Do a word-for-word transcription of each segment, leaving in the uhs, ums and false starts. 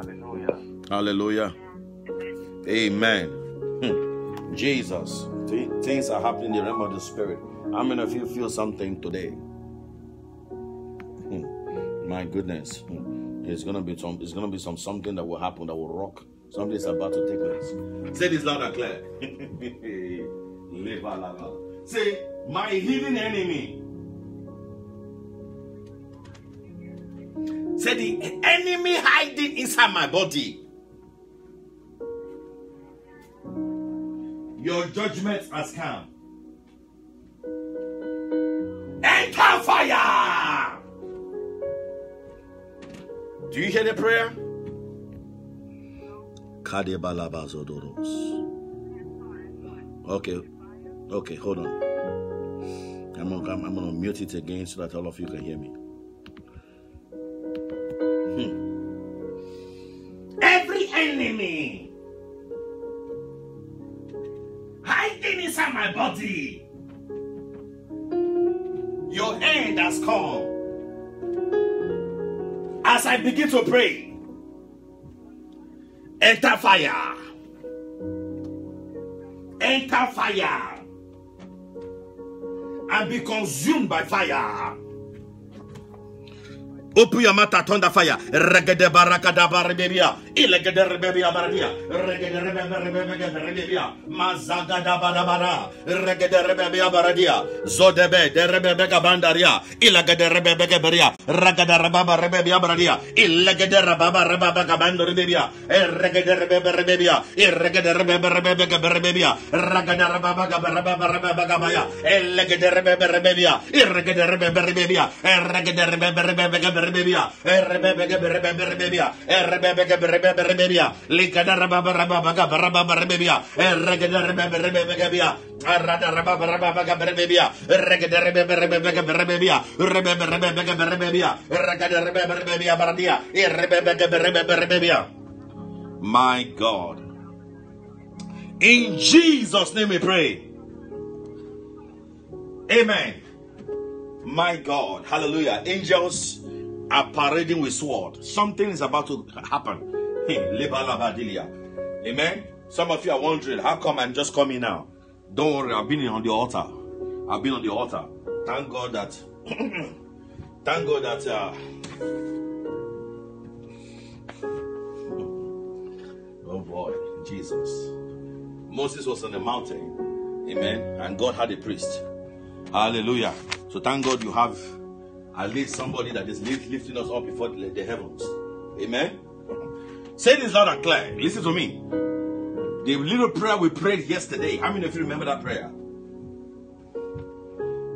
Hallelujah. Hallelujah. Amen. Hmm. Jesus. Things are happening in the realm of the spirit. How many of you feel something today? Hmm. My goodness. Hmm. It's gonna be some it's gonna be some something that will happen that will rock. Something is about to take place. Say this loud and clear. Say, my hidden enemy. Say, the enemy hiding inside my body. Your judgment has come. Enter fire. Do you hear the prayer? Okay. Okay, hold on. I'm gonna, I'm gonna mute it again so that all of you can hear me. Hmm. Every enemy hiding inside my body, your end has come. As I begin to pray, enter fire. Enter fire. And be consumed by fire. Open your mouth and turn the fire. Regede barakada barberia. Ilegede reberia barberia. Regede reberia barberia. Mazagada barabara. Regede reberia barberia. Zodebe de rebebeka bandaria. Ilegede rebebeka beria. Ragada rababa reberia barberia. Ilegede rababa rebebeka bandaria. Regede rebebe reberia. Regede rebebe rebebeka barberia. Ragada rababa rababa rebebeka baya. Ilegede rebebe reberia. Regede rebebe reberia. Regede rebebe rebebeka Rebebia, Rebebega, Rebebia, Rebebega, Rebebia, Licada Rababa Rababaga, Rababa Rebebia, Regada Rebebia, Arada Rababa Rababaga, Rebebia, Regada Rebebega, Rebebia, Rebebe Rebebega, Rebebia, Regada Rebebia, Bardia, Rebebega, Rebebia. My God. In Jesus' name we pray. Amen. My God. Hallelujah. Angels are parading with sword. Something is about to happen. Amen. Some of you are wondering, how come I'm just coming now? Don't worry, I've been on the altar. I've been on the altar. Thank God that. Thank God that. Uh, oh boy, Jesus. Moses was on the mountain. Amen. And God had a priest. Hallelujah. So thank God you have at least somebody that is lifting us up before the heavens. Amen. Say this loud and clear. Listen to me. The little prayer we prayed yesterday. How many of you remember that prayer?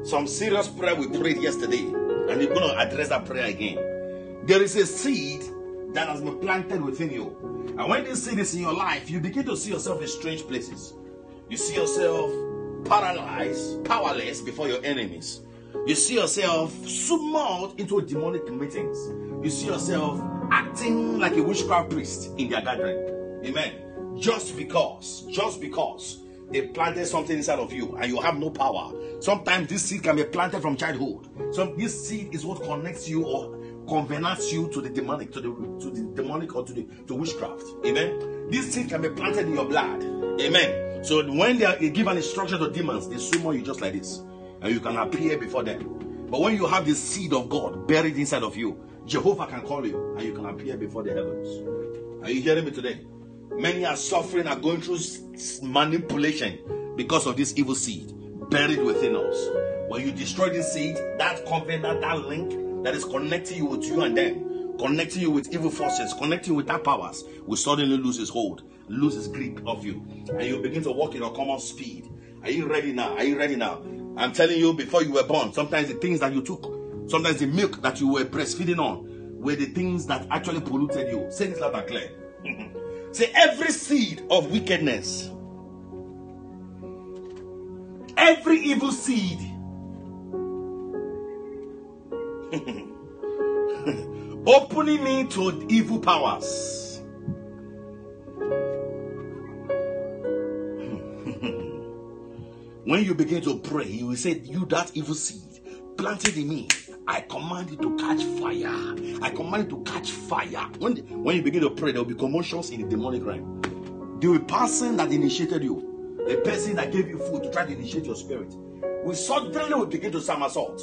Some serious prayer we prayed yesterday. And we're going to address that prayer again. There is a seed that has been planted within you. And when this seed is in your life, you begin to see yourself in strange places. You see yourself paralyzed, powerless before your enemies. You see yourself submerged into demonic meetings. You see yourself acting like a witchcraft priest in their gathering. Amen. Just because, just because they planted something inside of you and you have no power. Sometimes this seed can be planted from childhood. So this seed is what connects you or convenes you to the demonic, to the to the demonic or to the to witchcraft. Amen. This seed can be planted in your blood. Amen. So when they, are, they give an instruction to demons, they summon you just like this. And you can appear before them. But when you have the seed of God buried inside of you, Jehovah can call you and you can appear before the heavens. Are you hearing me today? Many are suffering, are going through manipulation because of this evil seed buried within us. When you destroy this seed, that covenant, that link that is connecting you with you and them, connecting you with evil forces, connecting you with that powers, will suddenly lose its hold, lose its grip of you. And you begin to walk in a common speed. Are you ready now? Are you ready now? I'm telling you, before you were born, sometimes the things that you took, sometimes the milk that you were breastfeeding on, were the things that actually polluted you. Say this loud and clear. Say, every seed of wickedness, every evil seed opening me to evil powers. When you begin to pray, you will say, you, that evil seed planted in me I command you to catch fire. I command you to catch fire. When, when you begin to pray, there will be commotions in the demonic realm. There will be a person that initiated you, a person that gave you food to try to initiate your spirit. We suddenly will begin to somersault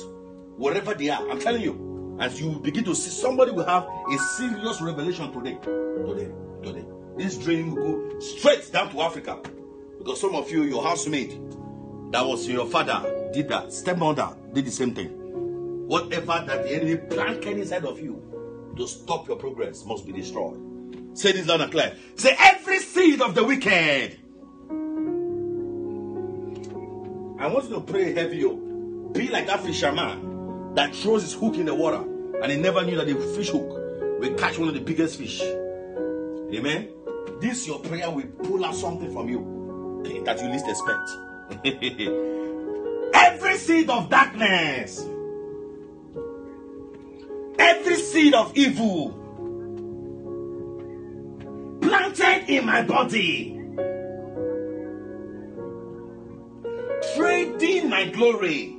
wherever they are. I'm telling you, as you begin to see, somebody will have a serious revelation today. Today, today. This dream will go straight down to Africa. Because some of you, your housemate, that was your father, did that. Stepmother did the same thing. Whatever that the enemy planted inside of you to stop your progress must be destroyed. Say this loud and clear. Say, every seed of the wicked. I want you to pray heavy. Be like that fisherman that throws his hook in the water and he never knew that the fish hook will catch one of the biggest fish. Amen. This your prayer will pull out something from you that you least expect. Every seed of darkness. Every seed of evil planted in my body, trading my glory,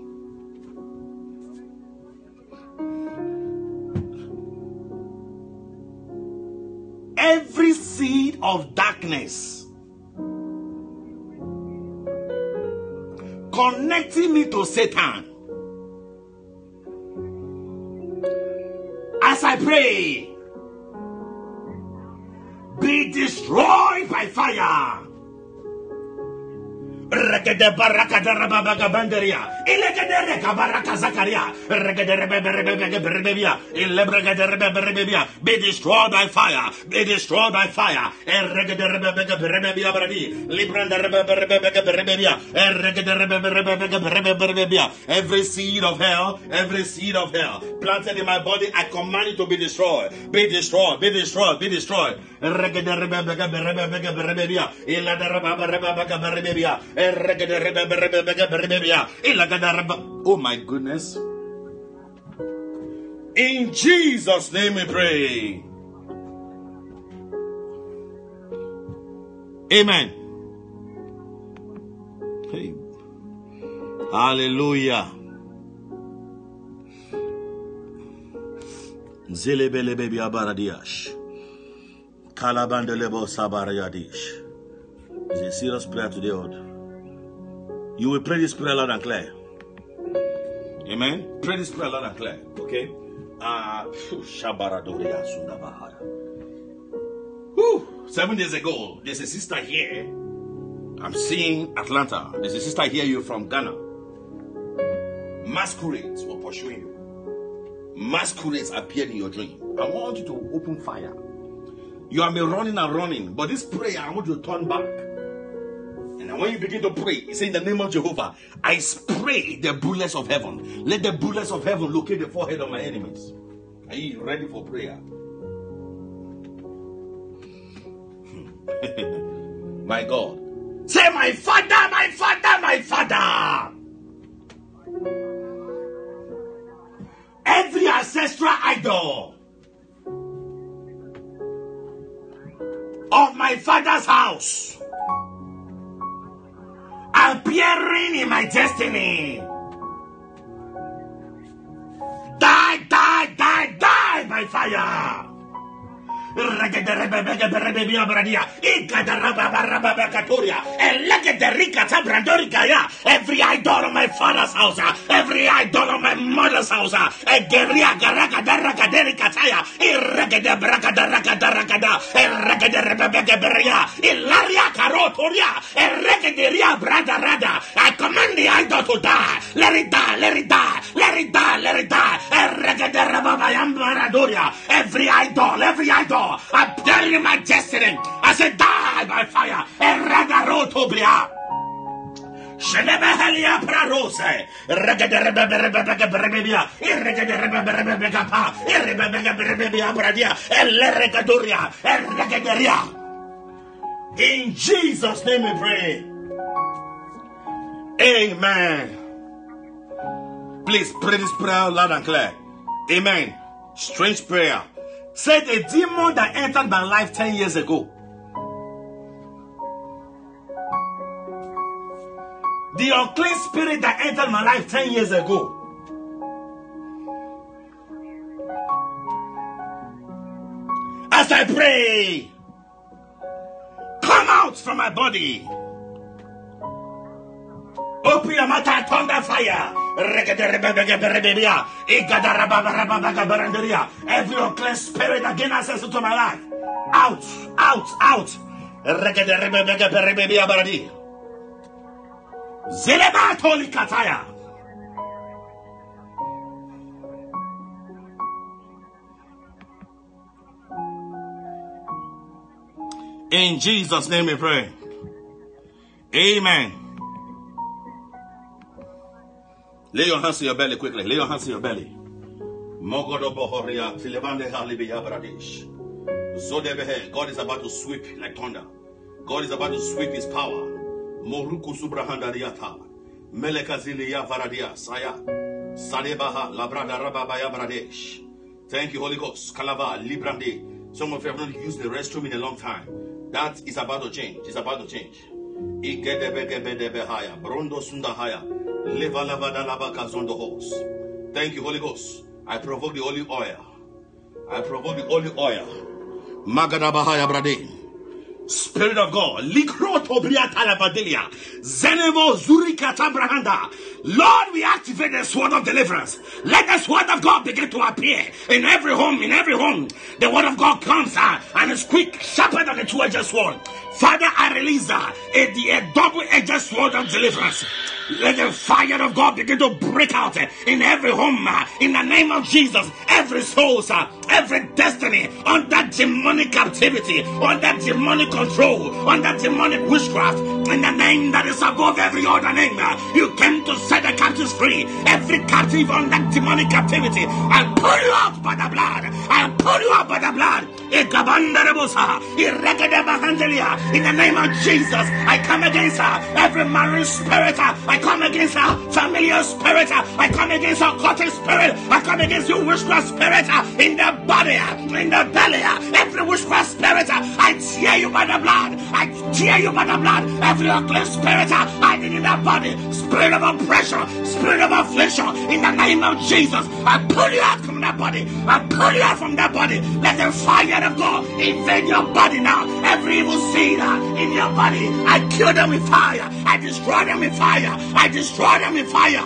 every seed of darkness connecting me to Satan. As I pray, be destroyed by fire. Be destroyed by fire. Be destroyed by fire. Every seed of hell, every seed of hell planted in my body, I command it to be destroyed. Be destroyed. Be destroyed. Be destroyed. Oh my goodness. In Jesus' name we pray. Amen. Hey. Hallelujah. Zelebelebe abaradiash. Kalabandelebo sabaradiash. It's a serious prayer today, Lord. You will pray this prayer loud and clear. Amen. Pray this prayer loud and clear. Okay. Uh, Whew. Seven days ago, there's a sister here. I'm seeing Atlanta. There's a sister here. You're from Ghana. Masquerades were pursuing you. Masquerades appeared in your dream. I want you to open fire. You have been running and running, but this prayer, I want you to turn back. And when you begin to pray, it says, in the name of Jehovah, I spray the bullets of heaven. Let the bullets of heaven locate the forehead of my enemies. Are you ready for prayer? My God. Say, my Father, my Father, my Father. Every ancestral idol of my father's house appearing in my destiny, die, die, die, die by fire. Every idol of my father's house, every idol of my mother's house, I command the idol to die. Let it die, let it die, let it die, let it die. Every idol, every idol I'm telling my destiny. I said, die by fire. In Jesus' name we pray. Amen. Please pray this prayer loud and clear. Amen. Strange prayer. Said a demon that entered my life ten years ago. The unclean spirit that entered my life ten years ago. As I pray, come out from my body. Open your mouth and thunder fire. Every unclean spirit again access to my life. Out, out, out. Zilebatoli kataya. In Jesus' name we pray. Amen. Lay your hands on your belly quickly. Lay your hands on your belly. God is about to sweep like thunder. God is about to sweep his power. Thank you, Holy Ghost. Some of you have not used the restroom in a long time. That is about to change. It's about to change. Thank you, Holy Ghost. I provoke the olive oil. I provoke the olive oil. Spirit of God, Lord, we activate the sword of deliverance. Let the sword of God begin to appear in every home, in every home. The word of God comes uh, and is quick, sharper than the two-edged sword. Father, I release uh, a, a double-edged sword of deliverance. Let the fire of God begin to break out uh, in every home. Uh, in the name of Jesus, every soul, uh, every destiny under demonic captivity, under demonic control, under demonic witchcraft, in the name that is above every other name, uh, you came to set the captives free. Every captive under demonic captivity, I pull you out by the blood. I pull you out by the blood. In the name of Jesus, I come against her. Every marine spirit, I come against her. Familiar spirit, I come against her. Cotton spirit, I come against you. Witchcraft spirit, in the body, in the belly, every witchcraft spirit, I tear you by the blood. I tear you by the blood. Every unclean spirit, I need in the body. Spirit of oppression, spirit of affliction, in the name of Jesus, I pull you out from that body. I pull you out from that body. Let the fire of God invade your body now. Every evil seed in your body, I kill them with fire. I destroy them with fire. I destroy them with fire.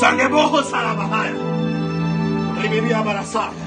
Sandebo Salabahaya. Ribibi Abarasaya.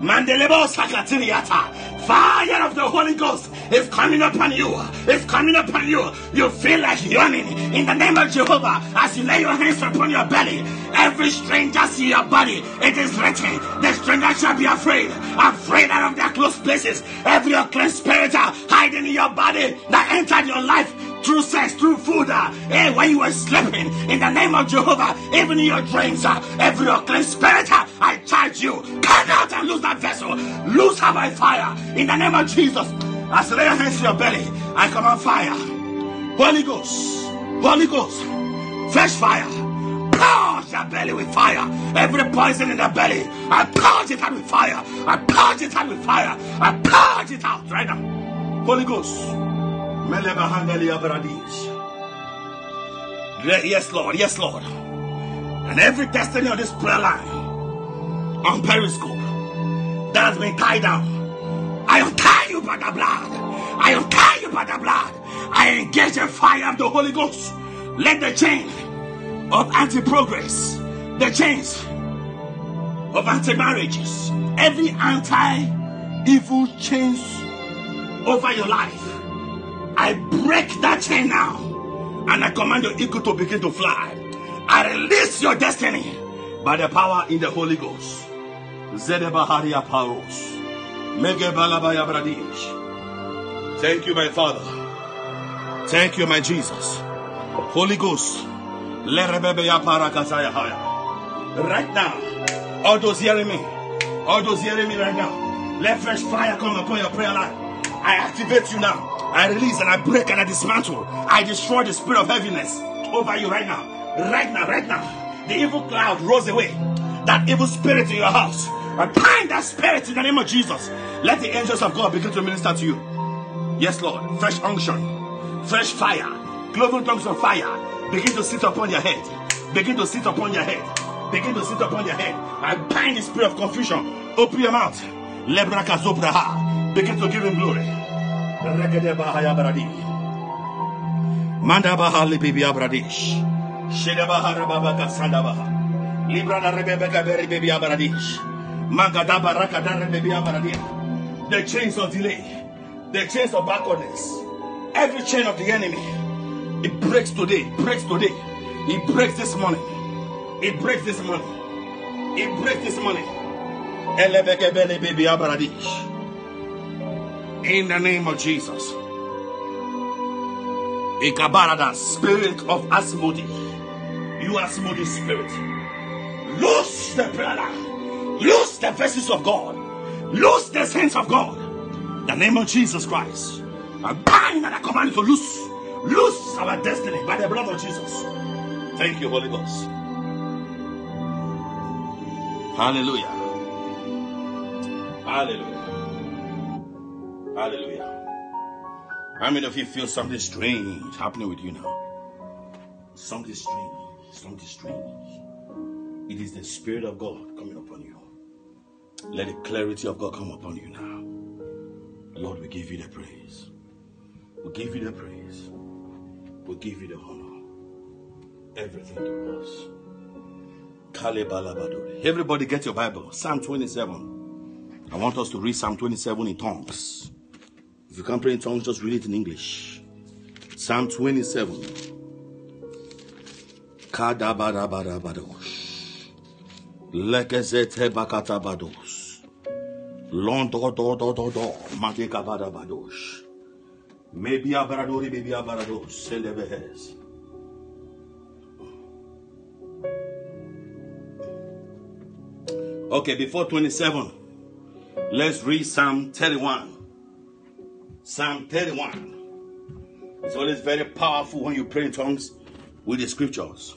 Mandelebo Sakatiniata. Fire of the Holy Ghost is coming upon you. It's coming upon you. You feel like yawning. In the name of Jehovah, as you lay your hands upon your belly, every stranger see your body. It is written, the stranger shall be afraid. Afraid out of their closed places. Every unclean spirit hiding in your body that entered your life through sex, through food, uh, eh, when you were sleeping, in the name of Jehovah, even in your dreams, uh, every unclean spirit, uh, I charge you, come out and lose that vessel, lose her by fire, in the name of Jesus. As you lay your hands to your belly, I command fire, Holy Ghost, Holy Ghost, fresh fire. Purge your belly with fire. Every poison in the belly, I purge it out with fire. I purge it out with fire. I purge it out right now, Holy Ghost. Yes, Lord. Yes, Lord. And every destiny on this prayer line, on Periscope, that has been tied down, I untie you by the blood. I untie you by the blood. I engage the fire of the Holy Ghost. Let the chain of anti-progress, the chains of anti-marriages, every anti-evil chains over your life, I break that chain now, and I command your eagle to begin to fly. I release your destiny by the power in the Holy Ghost. Thank you, my Father. Thank you, my Jesus. Holy Ghost. Right now, all those hearing me, all those hearing me right now, let fresh fire come upon your prayer line. I activate you now. I release and I break and I dismantle. I destroy the spirit of heaviness over you right now. Right now, right now. The evil cloud rolls away. That evil spirit in your house. I bind that spirit in the name of Jesus. Let the angels of God begin to minister to you. Yes, Lord. Fresh unction. Fresh fire. Cloven tongues of fire. Begin to sit upon your head. Begin to sit upon your head. Begin to sit upon your head. I bind the spirit of confusion. Open your mouth. Lebrakazobraha. Begin to give him glory. Mandabaha libibia bradish. Shedabaha rababaka sandabaha. Librana rebebeka beribibia bradish. Mangadaba rakadar rebebia bradish. The chains of delay, the chains of backwardness, every chain of the enemy, it breaks today, breaks today, it breaks this morning, it breaks this morning, it breaks this morning. In the name of Jesus. Ikabarada, spirit of Asmodi, you Asmodi spirit, loose the brother, loose the verses of God, loose the saints of God, in the name of Jesus Christ. I bind and I command you to loose, loose our destiny by the blood of Jesus. Thank you, Holy Ghost. Hallelujah. Hallelujah. Hallelujah. How many of you feel something strange happening with you now? Something strange. Something strange. It is the Spirit of God coming upon you. Let the clarity of God come upon you now. Lord, we give you the praise. We give you the praise. We give you the honor. Everything to us. Everybody get your Bible. Psalm twenty-seven. I want us to read Psalm twenty-seven in tongues. If you can't pray in tongues, just read it in English. Psalm twenty-seven. Kadabadabadabadosh. Lekezete bakatabadosh. Londododododo. Matikabadabadosh. Maybe a baradori, maybe a barados, sell the behes. Okay, before twenty-seven, let's read Psalm thirty-one. Psalm thirty-one. It's always very powerful when you pray in tongues with the scriptures.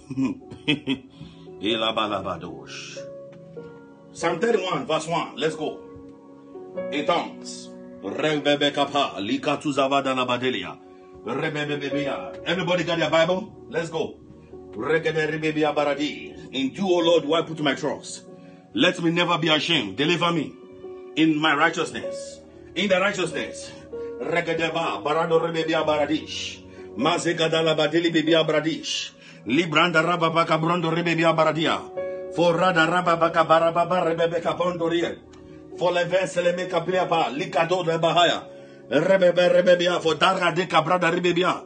Psalm thirty-one, verse one. Let's go. In tongues. Everybody got your Bible? Let's go. In you, O Lord, do I put my trust. Let me never be ashamed. Deliver me in my righteousness. In the righteousness. For leves le me capia pa licado de bahaya rebebe rebebia for darga de cabrada rebebia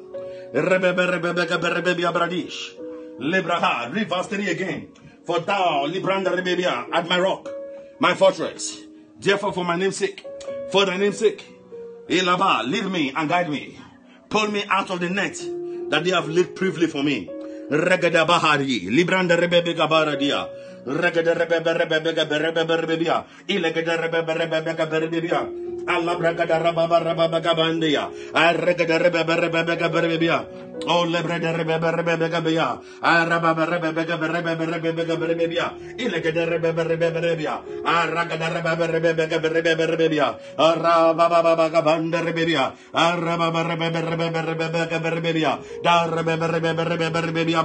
rebebe rebebe rebebia bradish lebraha revastery again for thou libranda rebebia at my rock, my fortress, therefore for my name's sake, for thy name's sake, elava lead me and guide me, pull me out of the net that they have laid privily for me. Regada bahari libranda rebebe gabaradia. Regada rebebe rebebe rebebe rebebia. Ilegada rebebe rebebe rebebia. Alabragada rababa rababa gabandia. Regada rebebe rebebe rebebia. Oh lebrada rebebe rebebe gabia. Rababa rebebe rebebe rebebe rebebia. Ilegada rebebe rebebe rebebia. Regada rebebe rebebe rebebe rebebia. Rababa gabanda rebebia. Rababa rebebe rebebe rebebe rebebia. Da rebebe rebebe rebebe rebebia. Oh,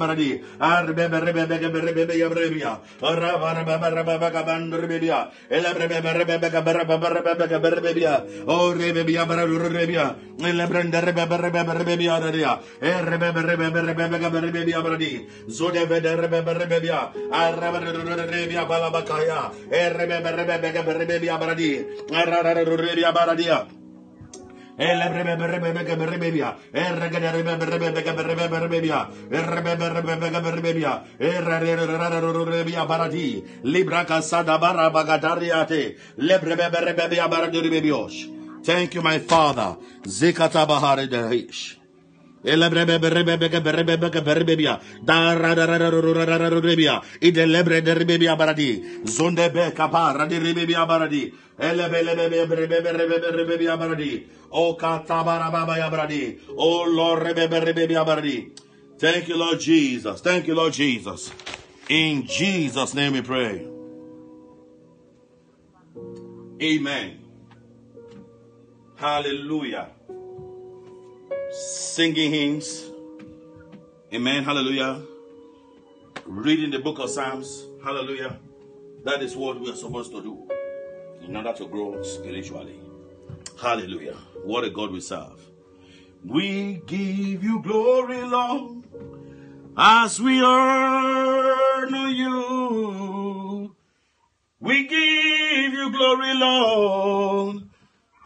thank you, my Father. Oh Lord, thank you, Lord Jesus. Thank you, Lord Jesus. In Jesus' name we pray. Amen. Hallelujah. Singing hymns. Amen. Hallelujah. Reading the book of Psalms. Hallelujah. That is what we are supposed to do. in order to grow spiritually. Hallelujah. What a God we serve. We give you glory, Lord, as we earn you. We give you glory, Lord,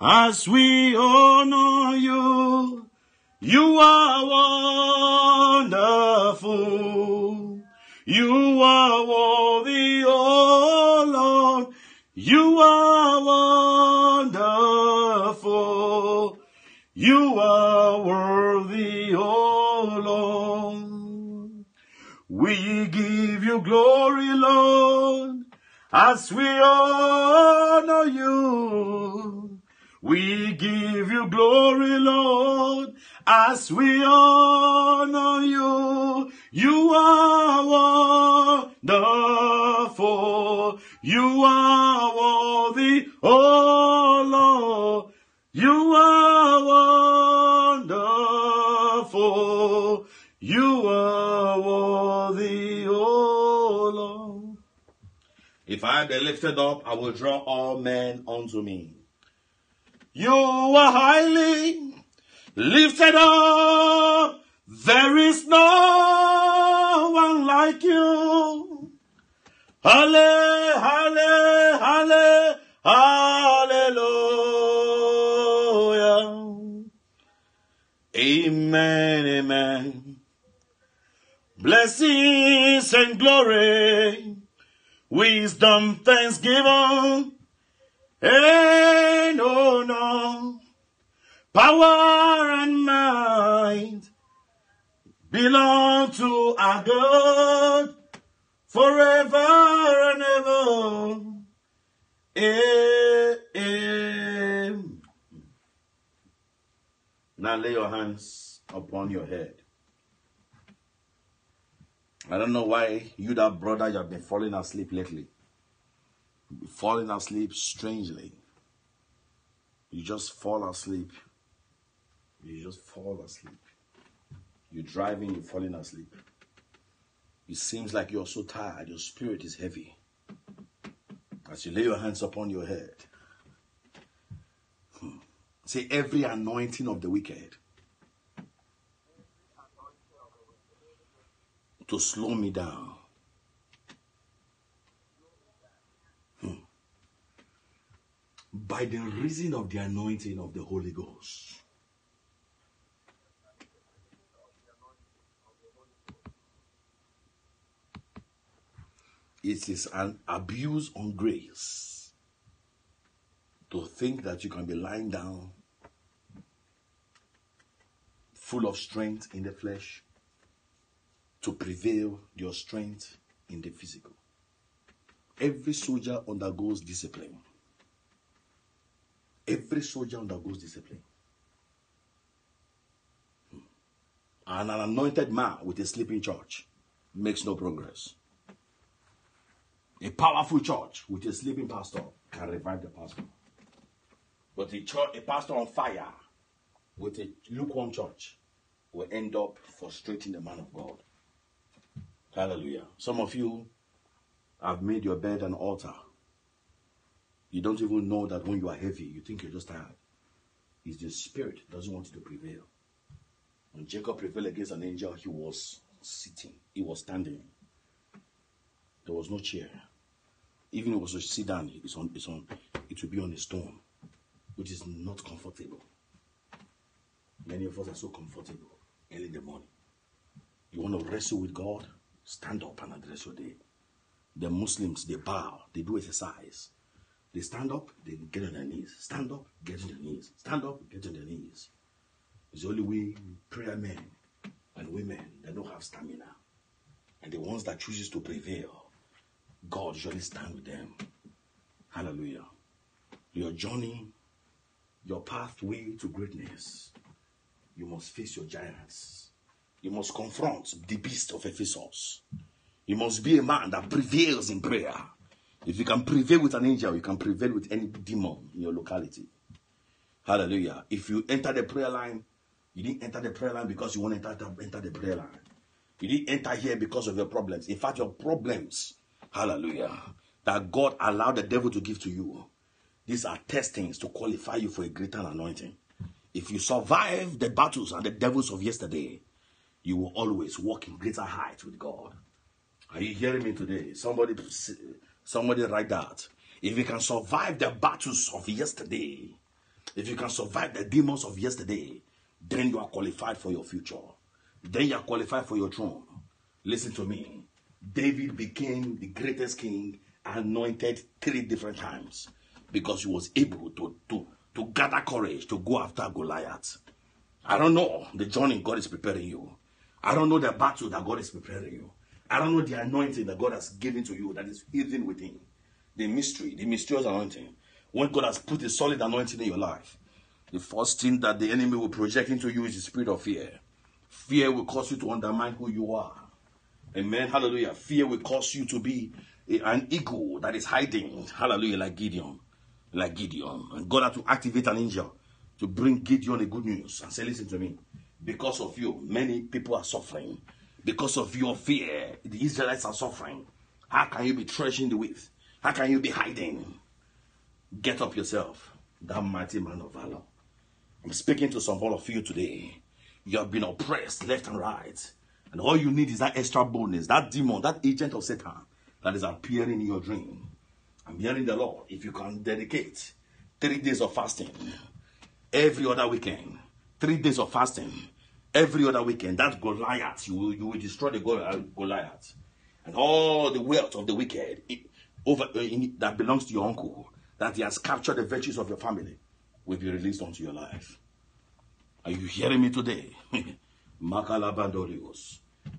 as we honor you. You are wonderful. You are worthy, oh Lord. You are wonderful. You are worthy, oh Lord. We give you glory, Lord, as we honor you. We give you glory, Lord, as we honor you. You are wonderful. You are worthy, oh Lord. You are wonderful. You are worthy, oh Lord. If I be lifted up, I will draw all men unto me. You are highly lifted up. There is no one like you. Halle, halle, halle, hallelujah. Amen, amen. Blessings and glory, wisdom, thanksgiving, and honor, power and might belong to our God forever and ever. Amen. Now lay your hands upon your head. I don't know why you, that brother, you have been falling asleep lately. Falling asleep strangely. You just fall asleep. You just fall asleep. You're driving, you're falling asleep. It seems like you're so tired, your spirit is heavy. As you lay your hands upon your head, hmm. say every anointing of the wicked to slow me down. By the reason of the anointing of the Holy Ghost. It is an abuse on grace to think that you can be lying down, full of strength in the flesh, to prevail your strength in the physical. Every soldier undergoes discipline. Every soldier undergoes discipline. And an anointed man with a sleeping church makes no progress. A powerful church with a sleeping pastor can revive the pastor. But a, church, a pastor on fire with a lukewarm church will end up frustrating the man of God. Hallelujah. Some of you have made your bed an altar. You don't even know that when you are heavy, you think you're just tired. It's the spirit that doesn't want you to prevail. When Jacob prevailed against an angel, he was sitting. He was standing. There was no chair. Even if it was to sit down, it's on, it's on, it will be on a stone, which is not comfortable. Many of us are so comfortable early in the morning. You want to wrestle with God? Stand up and address your day. The Muslims, they bow. They do exercise. They stand up, they get on their knees. Stand up, get on their knees. Stand up, get on their knees. It's the only way prayer men and women that don't have stamina. And the ones that chooses to prevail, God usually stands with them. Hallelujah. Your journey, your pathway to greatness, you must face your giants. You must confront the beast of Ephesus. You must be a man that prevails in prayer. If you can prevail with an angel, you can prevail with any demon in your locality. Hallelujah. If you enter the prayer line, you didn't enter the prayer line because you want to enter, enter the prayer line. You didn't enter here because of your problems. In fact, your problems, hallelujah, that God allowed the devil to give to you, These are testings to qualify you for a greater anointing. If you survive the battles and the devils of yesterday, you will always walk in greater heights with God. Are you hearing me today? Somebody, somebody write that. If you can survive the battles of yesterday, if you can survive the demons of yesterday, then you are qualified for your future. Then you are qualified for your throne. Listen to me. David became the greatest king, anointed three different times, because he was able to, to, to gather courage to go after Goliath. I don't know the journey God is preparing you. I don't know the battle that God is preparing you. I don't know the anointing that God has given to you that is hidden within. The mystery, the mysterious anointing. When God has put a solid anointing in your life, the first thing that the enemy will project into you is the spirit of fear. Fear will cause you to undermine who you are. Amen. Hallelujah. Fear will cause you to be an eagle that is hiding. Hallelujah. Like Gideon. Like Gideon. And God had to activate an angel to bring Gideon the good news and say, listen to me. Because of you, many people are suffering. Because of your fear, the Israelites are suffering. How can you be threshing the wheat? How can you be hiding? Get up yourself, that mighty man of valor. I'm speaking to some of you today. You have been oppressed left and right. And all you need is that extra boldness, that demon, that agent of Satan that is appearing in your dream. I'm hearing the Lord. If you can dedicate three days of fasting every other weekend, three days of fasting every other weekend, that Goliath, you will, you will destroy the Goliath. And all the wealth of the wicked it, over, in, that belongs to your uncle, that he has captured the virtues of your family, will be released onto your life. Are you hearing me today?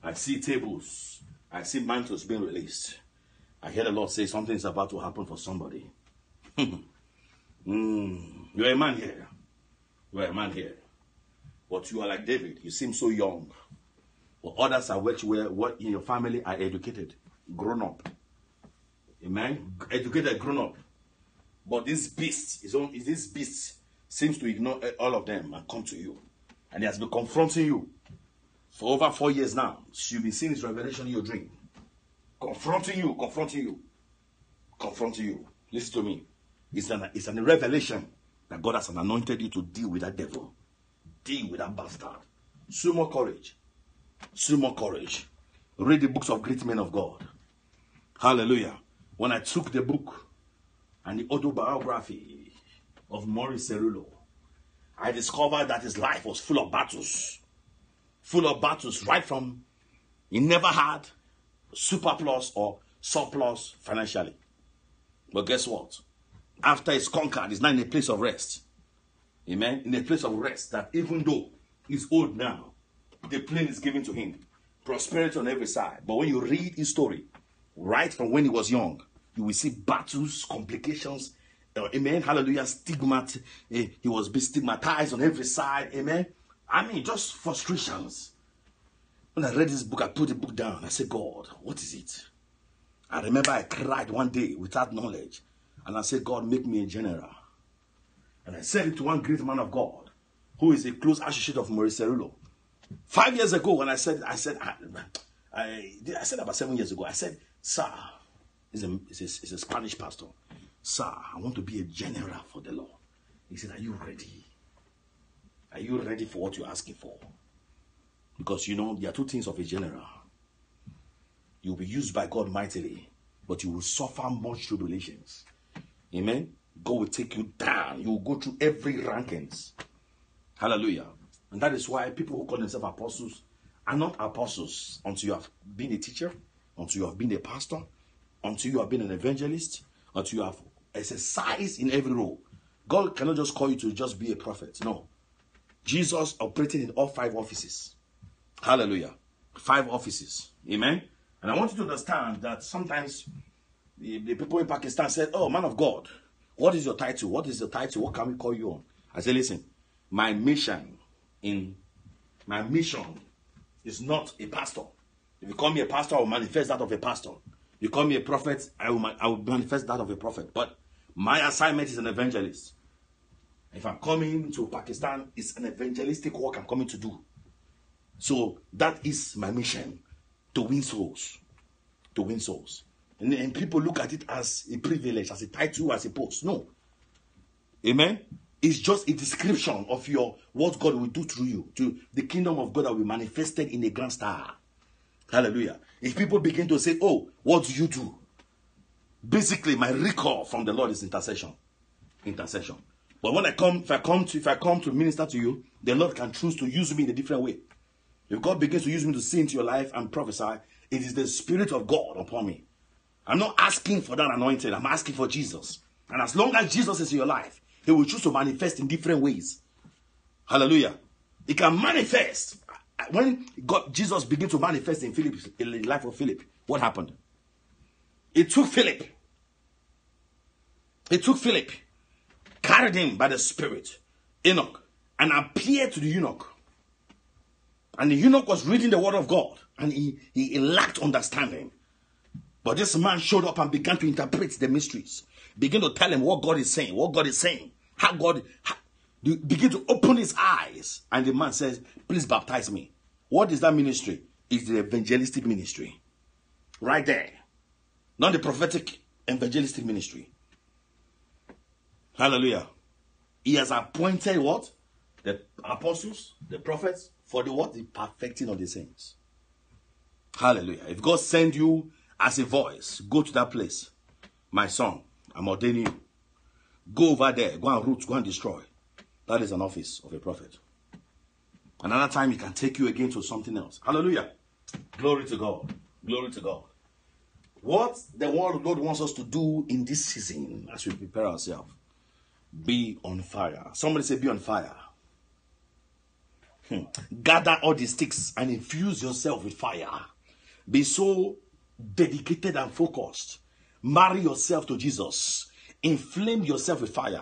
I see tables. I see mantles being released. I hear the Lord say something is about to happen for somebody. mm. You're a man here. You're a man here. But you are like David. You seem so young. But others are which were what in your family are educated, grown up. Amen. Educated, grown up. But this beast, his own, this beast seems to ignore all of them and come to you. And he has been confronting you for over four years now. You've been seeing his revelation in your dream. Confronting you, confronting you, confronting you. Listen to me. It's an, it's an revelation that God has anointed you to deal with that devil. Deal with that bastard. Sumo more courage. Sumo more courage. Read the books of great men of God. Hallelujah. When I took the book and the autobiography of Maurice Cerullo, I discovered that his life was full of battles. Full of battles right from, he never had superplus or surplus financially. But guess what? After he's conquered, he's now in a place of rest. Amen? In a place of rest that even though he's old now, the plane is given to him. Prosperity on every side. But when you read his story, right from when he was young, you will see battles, complications, uh, amen, hallelujah, stigmat. Uh, he was being stigmatized on every side, amen. I mean, just frustrations. When I read this book, I put the book down. I said, God, what is it? I remember I cried one day without knowledge. And I said, God, make me a general. And I said it to one great man of God, who is a close associate of Maurice Cerullo. Five years ago, when I said, I said, I, I, I said about seven years ago, I said, sir, He's a, he's a Spanish pastor. Sir, I want to be a general for the Lord. He said, are you ready? Are you ready for what you're asking for? Because, you know, there are two things of a general. You'll be used by God mightily, but you will suffer much tribulations. Amen? God will take you down. You will go through every rankings. Hallelujah. And that is why people who call themselves apostles are not apostles until you have been a teacher, until you have been a pastor, until you have been an evangelist, until you have exercised in every role. God cannot just call you to just be a prophet. No. Jesus operated in all five offices. Hallelujah. Five offices. Amen. And I want you to understand that sometimes the, the people in Pakistan said, oh, man of God, what is your title? What is your title? What can we call you on? I said, listen, my mission in my mission is not a pastor. If you call me a pastor, I will manifest that of a pastor. You call me a prophet, I will, I will manifest that of a prophet. But my assignment is an evangelist. If I'm coming to Pakistan, it's an evangelistic work I'm coming to do. So that is my mission, to win souls. To win souls. And, and people look at it as a privilege, as a title, as a post. No. Amen. It's just a description of your what God will do through you, to the kingdom of God that will be manifested in a grand star. Hallelujah. If people begin to say, oh, what do you do? Basically, my recall from the Lord is intercession. Intercession. But when I come, if I come to, if I come to minister to you, the Lord can choose to use me in a different way. If God begins to use me to see into your life and prophesy, it is the Spirit of God upon me. I'm not asking for that anointing. I'm asking for Jesus. And as long as Jesus is in your life, He will choose to manifest in different ways. Hallelujah. He can manifest. When God, Jesus began to manifest in, Philip, in the life of Philip, what happened? It took Philip. It took Philip, carried him by the Spirit, Enoch, and appeared to the eunuch. And the eunuch was reading the word of God, and he, he lacked understanding. But this man showed up and began to interpret the mysteries. Begin to tell him what God is saying, what God is saying, how God, how, begin to open his eyes. And the man says, please baptize me. What is that ministry? It's the evangelistic ministry. Right there. Not the prophetic evangelistic ministry. Hallelujah. He has appointed what? The apostles, the prophets, for the what? The perfecting of the saints. Hallelujah. If God send you as a voice, go to that place. My son, I'm ordaining you. Go over there. Go and root. Go and destroy. That is an office of a prophet. Another time he can take you again to something else. Hallelujah. Glory to God. Glory to God. What the word God wants us to do in this season as we prepare ourselves. Be on fire. Somebody say be on fire. Hmm. Gather all the sticks and infuse yourself with fire. Be so dedicated and focused. Marry yourself to Jesus. Inflame yourself with fire.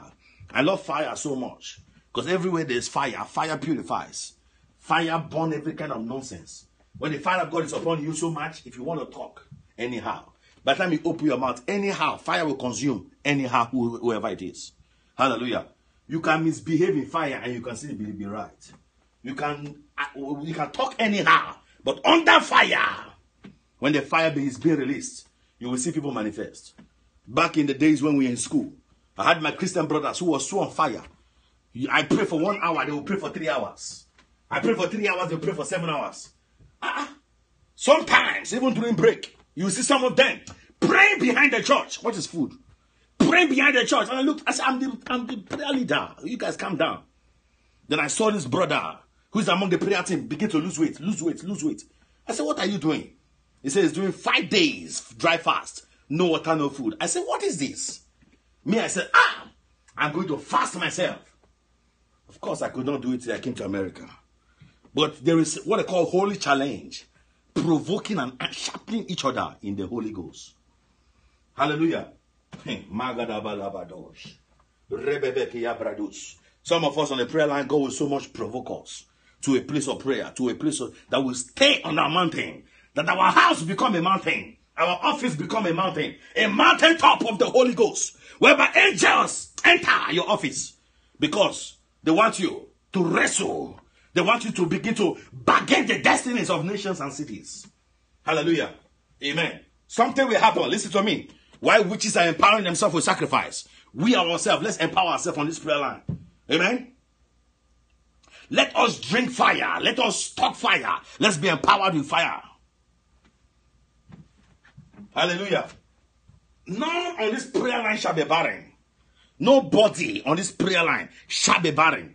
I love fire so much. Because everywhere there's fire, fire purifies. Fire burns every kind of nonsense. When the fire of God is upon you so much, if you want to talk, anyhow. By the time you open your mouth, anyhow, fire will consume, anyhow, whoever it is. Hallelujah. You can misbehave in fire and you can still be right. You can, you can talk anyhow, but under fire, when the fire is being released, you will see people manifest. Back in the days when we were in school, I had my Christian brothers who were so on fire. I pray for one hour, they will pray for three hours. I pray for three hours, they will pray for seven hours. Uh-uh. Sometimes, even during break, you see some of them praying behind the church. What is food? Praying behind the church. And I looked, I said, I'm the, I'm the prayer leader. You guys calm down. Then I saw this brother who is among the prayer team begin to lose weight, lose weight, lose weight. I said, what are you doing? He says, doing five days dry fast. No water, no food. I said, what is this? Me, I said, ah, I'm going to fast myself. Of course, I could not do it till I came to America. But there is what I call holy challenge. Provoking and sharpening each other in the Holy Ghost. Hallelujah. Some of us on the prayer line, God will so much provoke us to a place of prayer, to a place of, that will stay on our mountain. That our house become a mountain. Our office become a mountain. A mountain top of the Holy Ghost. Whereby angels enter your office. Because they want you to wrestle. They want you to begin to bargain the destinies of nations and cities. Hallelujah. Amen. Something will happen. Listen to me. While witches are empowering themselves with sacrifice, we ourselves, let's empower ourselves on this prayer line. Amen. Let us drink fire. Let us talk fire. Let's be empowered with fire. Hallelujah. None on this prayer line shall be barren. Nobody on this prayer line shall be barren.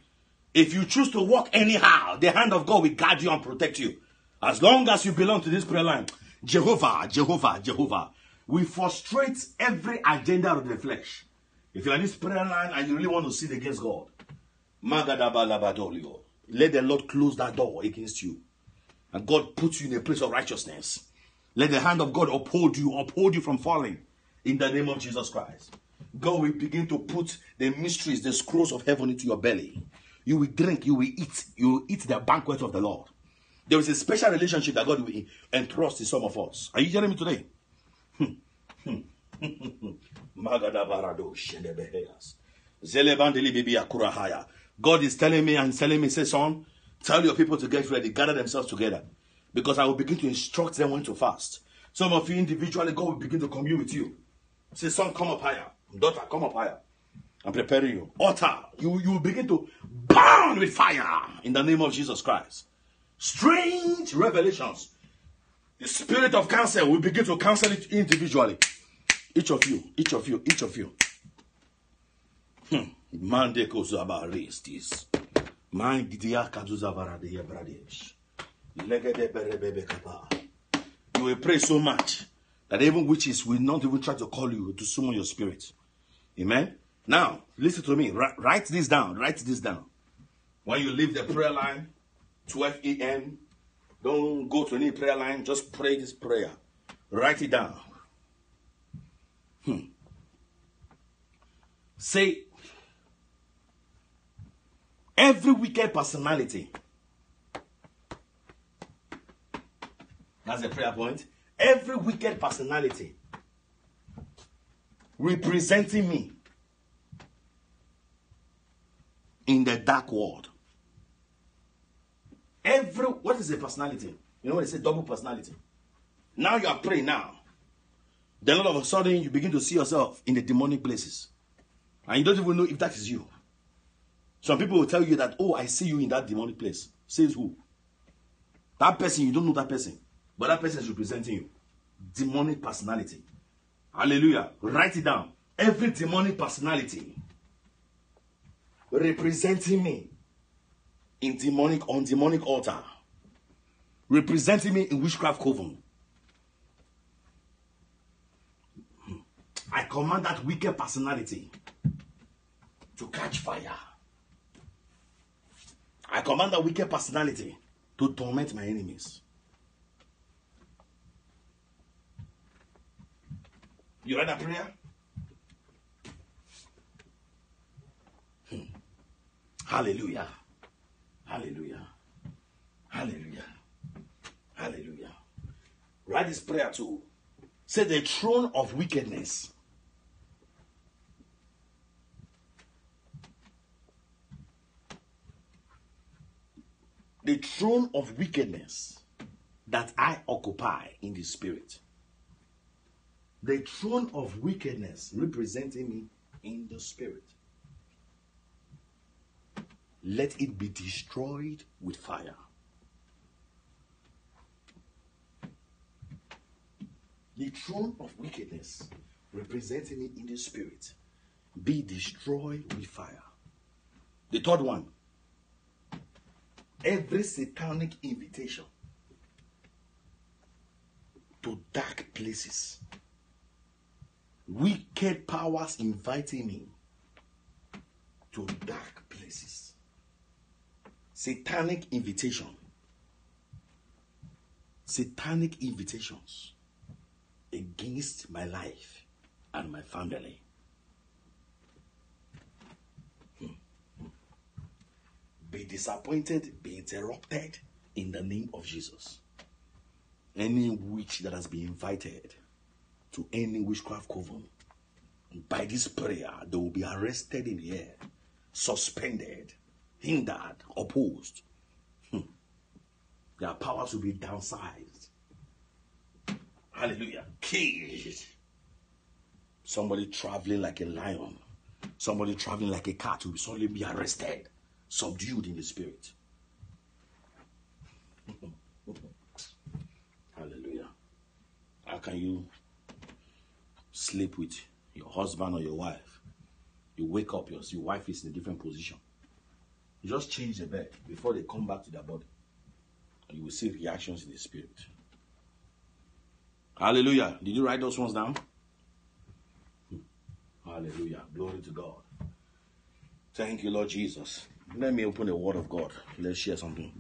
If you choose to walk anyhow, the hand of God will guard you and protect you. As long as you belong to this prayer line, Jehovah, Jehovah, Jehovah, we frustrate every agenda of the flesh. If you're on this prayer line and you really want to sin against God, let the Lord close that door against you. And God puts you in a place of righteousness. Let the hand of God uphold you, uphold you from falling in the name of Jesus Christ. God will begin to put the mysteries, the scrolls of heaven into your belly. You will drink, you will eat, you will eat the banquet of the Lord. There is a special relationship that God will entrust in some of us. Are you hearing me today? God is telling me and telling me, say, son, tell your people to get ready, gather themselves together. Because I will begin to instruct them when to fast. Some of you individually, God will begin to commune with you. Say, son, come up higher. Daughter, come up higher. I'm preparing you. Altar. You, you will begin to burn with fire in the name of Jesus Christ. Strange revelations. The spirit of cancer will begin to cancel it individually. Each of you, each of you, each of you. You will pray so much that even witches will not even try to call you to summon your spirit. Amen. Now, listen to me. R write this down. Write this down. When you leave the prayer line, twelve A M, don't go to any prayer line. Just pray this prayer. Write it down. Hmm. Say, every wicked personality. That's the prayer point. Every wicked personality representing me in the dark world. Every, what is a personality? You know what they say, double personality. Now you are praying now. Then all of a sudden you begin to see yourself in the demonic places. And you don't even know if that is you. Some people will tell you that, oh, I see you in that demonic place. Says who? That person, you don't know that person. But that person is representing you. Demonic personality. Hallelujah. Write it down. Every demonic personality representing me in demonic, on demonic altar. Representing me in witchcraft coven. I command that wicked personality to catch fire. I command that wicked personality to torment my enemies. You read that prayer? Hmm. Hallelujah. Hallelujah. Hallelujah. Hallelujah. Write this prayer too. Say, the throne of wickedness the throne of wickedness that I occupy in the spirit. The throne of wickedness representing me in the spirit. Let it be destroyed with fire. The throne of wickedness representing me in the spirit. Be destroyed with fire. The third one. Every satanic invitation to dark places. Wicked powers inviting me to dark places. Satanic invitation. Satanic invitations against my life and my family. Hmm. Be disappointed, be interrupted in the name of Jesus. Any witch that has been invited to any witchcraft coven, by this prayer, they will be arrested in the air, suspended, hindered, opposed. Hmm. Their powers will be downsized. Hallelujah. Killed. Somebody traveling like a lion, somebody traveling like a cat will suddenly be arrested, subdued in the spirit. Hallelujah. How can you sleep with your husband or your wife? You wake up, your, your wife is in a different position. You just change the bed before they come back to their body. And you will see reactions in the spirit. Hallelujah. Did you write those ones down? Hallelujah. Glory to God. Thank you, Lord Jesus. Let me open the word of God. Let's share something.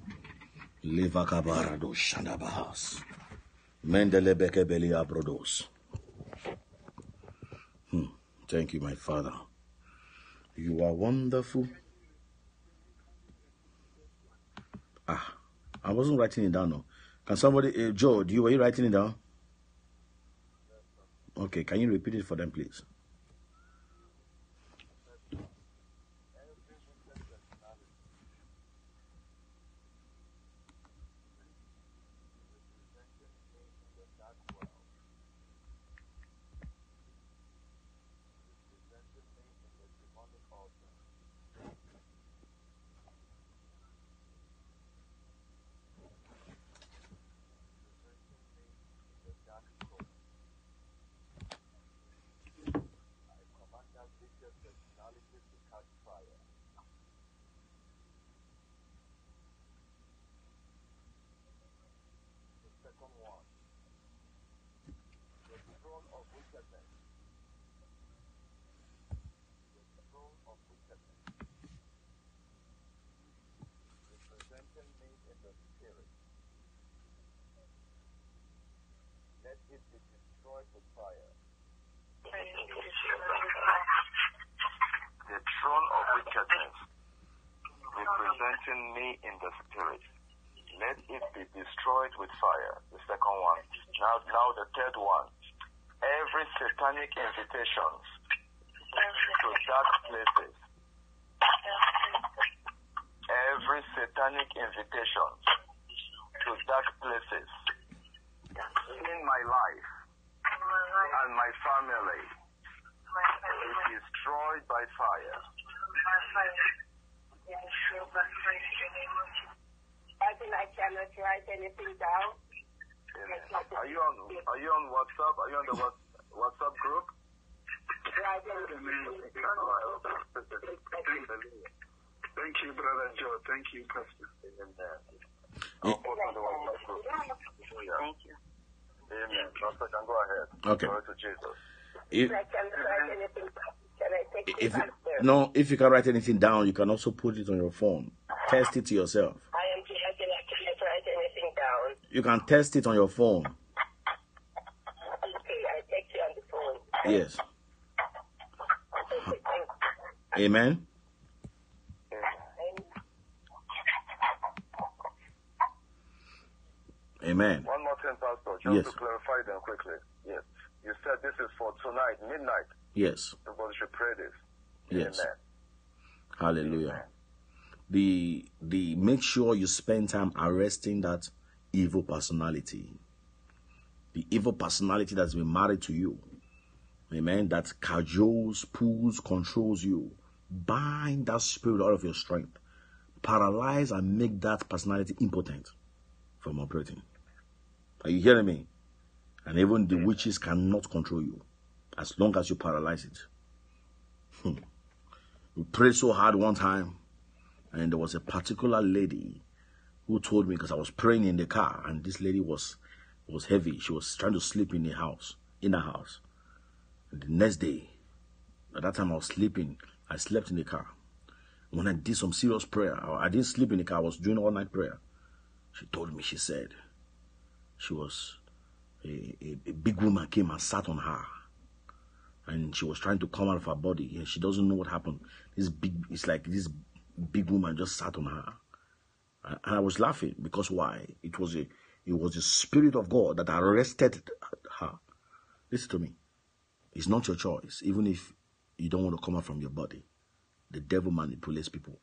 Levakabarado Shandabahas. Mendelebeke Belia Brodos. Hmm. Thank you, my Father. You are wonderful. Ah, I wasn't writing it down. No. Can somebody, uh, Joe, do you, were you writing it down? Okay, can you repeat it for them, please? is destroyed with fire. The throne of wickedness, representing me in the spirit, let it be destroyed with fire. The second one. Now, now the third one. Every satanic invitation to dark places. Every satanic invitation to dark places in my life and my family is destroyed by fire. I think I cannot write anything down. Are you on? Are you on WhatsApp? Are you on the WhatsApp group? Thank you, Brother Joe. Thank you, Pastor. Amen. Thank you. Amen. Pastor, can go ahead. Okay. Glory to Jesus. If, if, no, if you can write anything down, you can also put it on your phone. Test it to yourself. I am. I can actually write anything down. You can test it on your phone. Okay, I text you on the phone. Yes. Amen. Amen. One more thing, Pastor, just yes. to clarify them quickly. Yes. You said this is for tonight, midnight. Yes. Everybody should pray this. Yes. Amen. Hallelujah. Amen. The the make sure you spend time arresting that evil personality. The evil personality that's been married to you. Amen. That cajoles, pulls, controls you. Bind that spirit out of your strength. Paralyze and make that personality impotent from operating. Are you hearing me? And even the witches cannot control you as long as you paralyze it. Hmm. We prayed so hard one time, and there was a particular lady who told me, because I was praying in the car, and this lady was was heavy. She was trying to sleep in the house, in her house. And the next day, at that time I was sleeping, I slept in the car. When I did some serious prayer, I didn't sleep in the car, I was doing all night prayer. She told me, she said, she was, a, a, a big woman came and sat on her. And she was trying to come out of her body. And she doesn't know what happened. This big, it's like this big woman just sat on her. And I was laughing, because why? It was a, it was the Spirit of God that arrested her. Listen to me. It's not your choice, even if you don't want to come out from your body. The devil manipulates people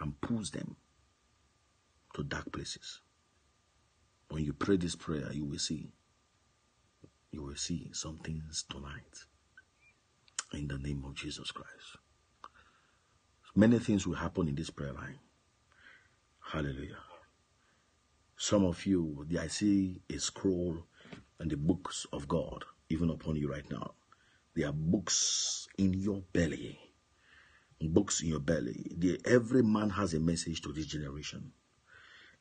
and pulls them to dark places. When you pray this prayer, you will see. You will see some things tonight. In the name of Jesus Christ. Many things will happen in this prayer line. Hallelujah. Some of you, I see a scroll and the books of God, even upon you right now. There are books in your belly. Books in your belly. There, every man has a message to this generation.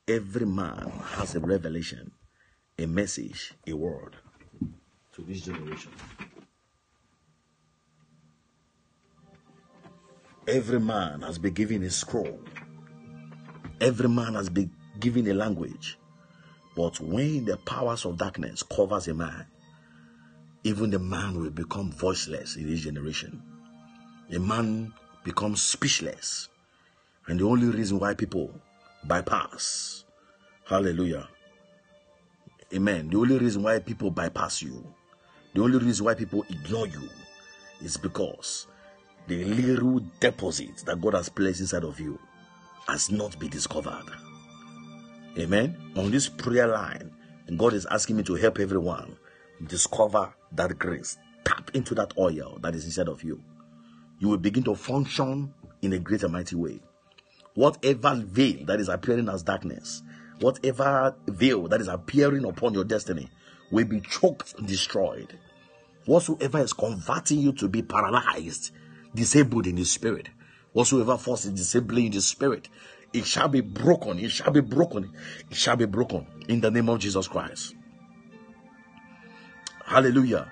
Every man has a revelation, a message, a word to this generation. Every man has been given a scroll. Every man has been given a language. But when the powers of darkness covers a man, even the man will become voiceless in this generation. A man becomes speechless. And the only reason why people bypass. Hallelujah. Amen. The only reason why people bypass you, the only reason why people ignore you, is because the little deposit that God has placed inside of you has not been discovered. Amen. On this prayer line, God is asking me to help everyone discover that grace. Tap into that oil that is inside of you. You will begin to function in a greater, mighty way. Whatever veil that is appearing as darkness, whatever veil that is appearing upon your destiny will be choked and destroyed. Whatsoever is converting you to be paralyzed, disabled in the spirit, whatsoever force is disabling the spirit, it shall be broken, it shall be broken, it shall be broken in the name of Jesus Christ. Hallelujah.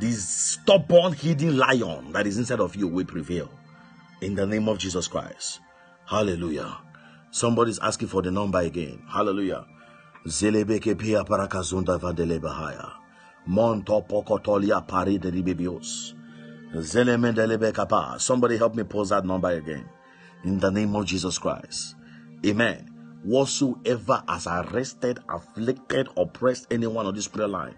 This stubborn, hidden lion that is inside of you will prevail in the name of Jesus Christ. Hallelujah. Somebody's asking for the number again. Hallelujah. Zelebeke pia parakazunda vandelebahaya. Monto pokotolia pari de ribebios. Somebody help me post that number again. In the name of Jesus Christ. Amen. Whatsoever has arrested, afflicted, oppressed anyone on this prayer line,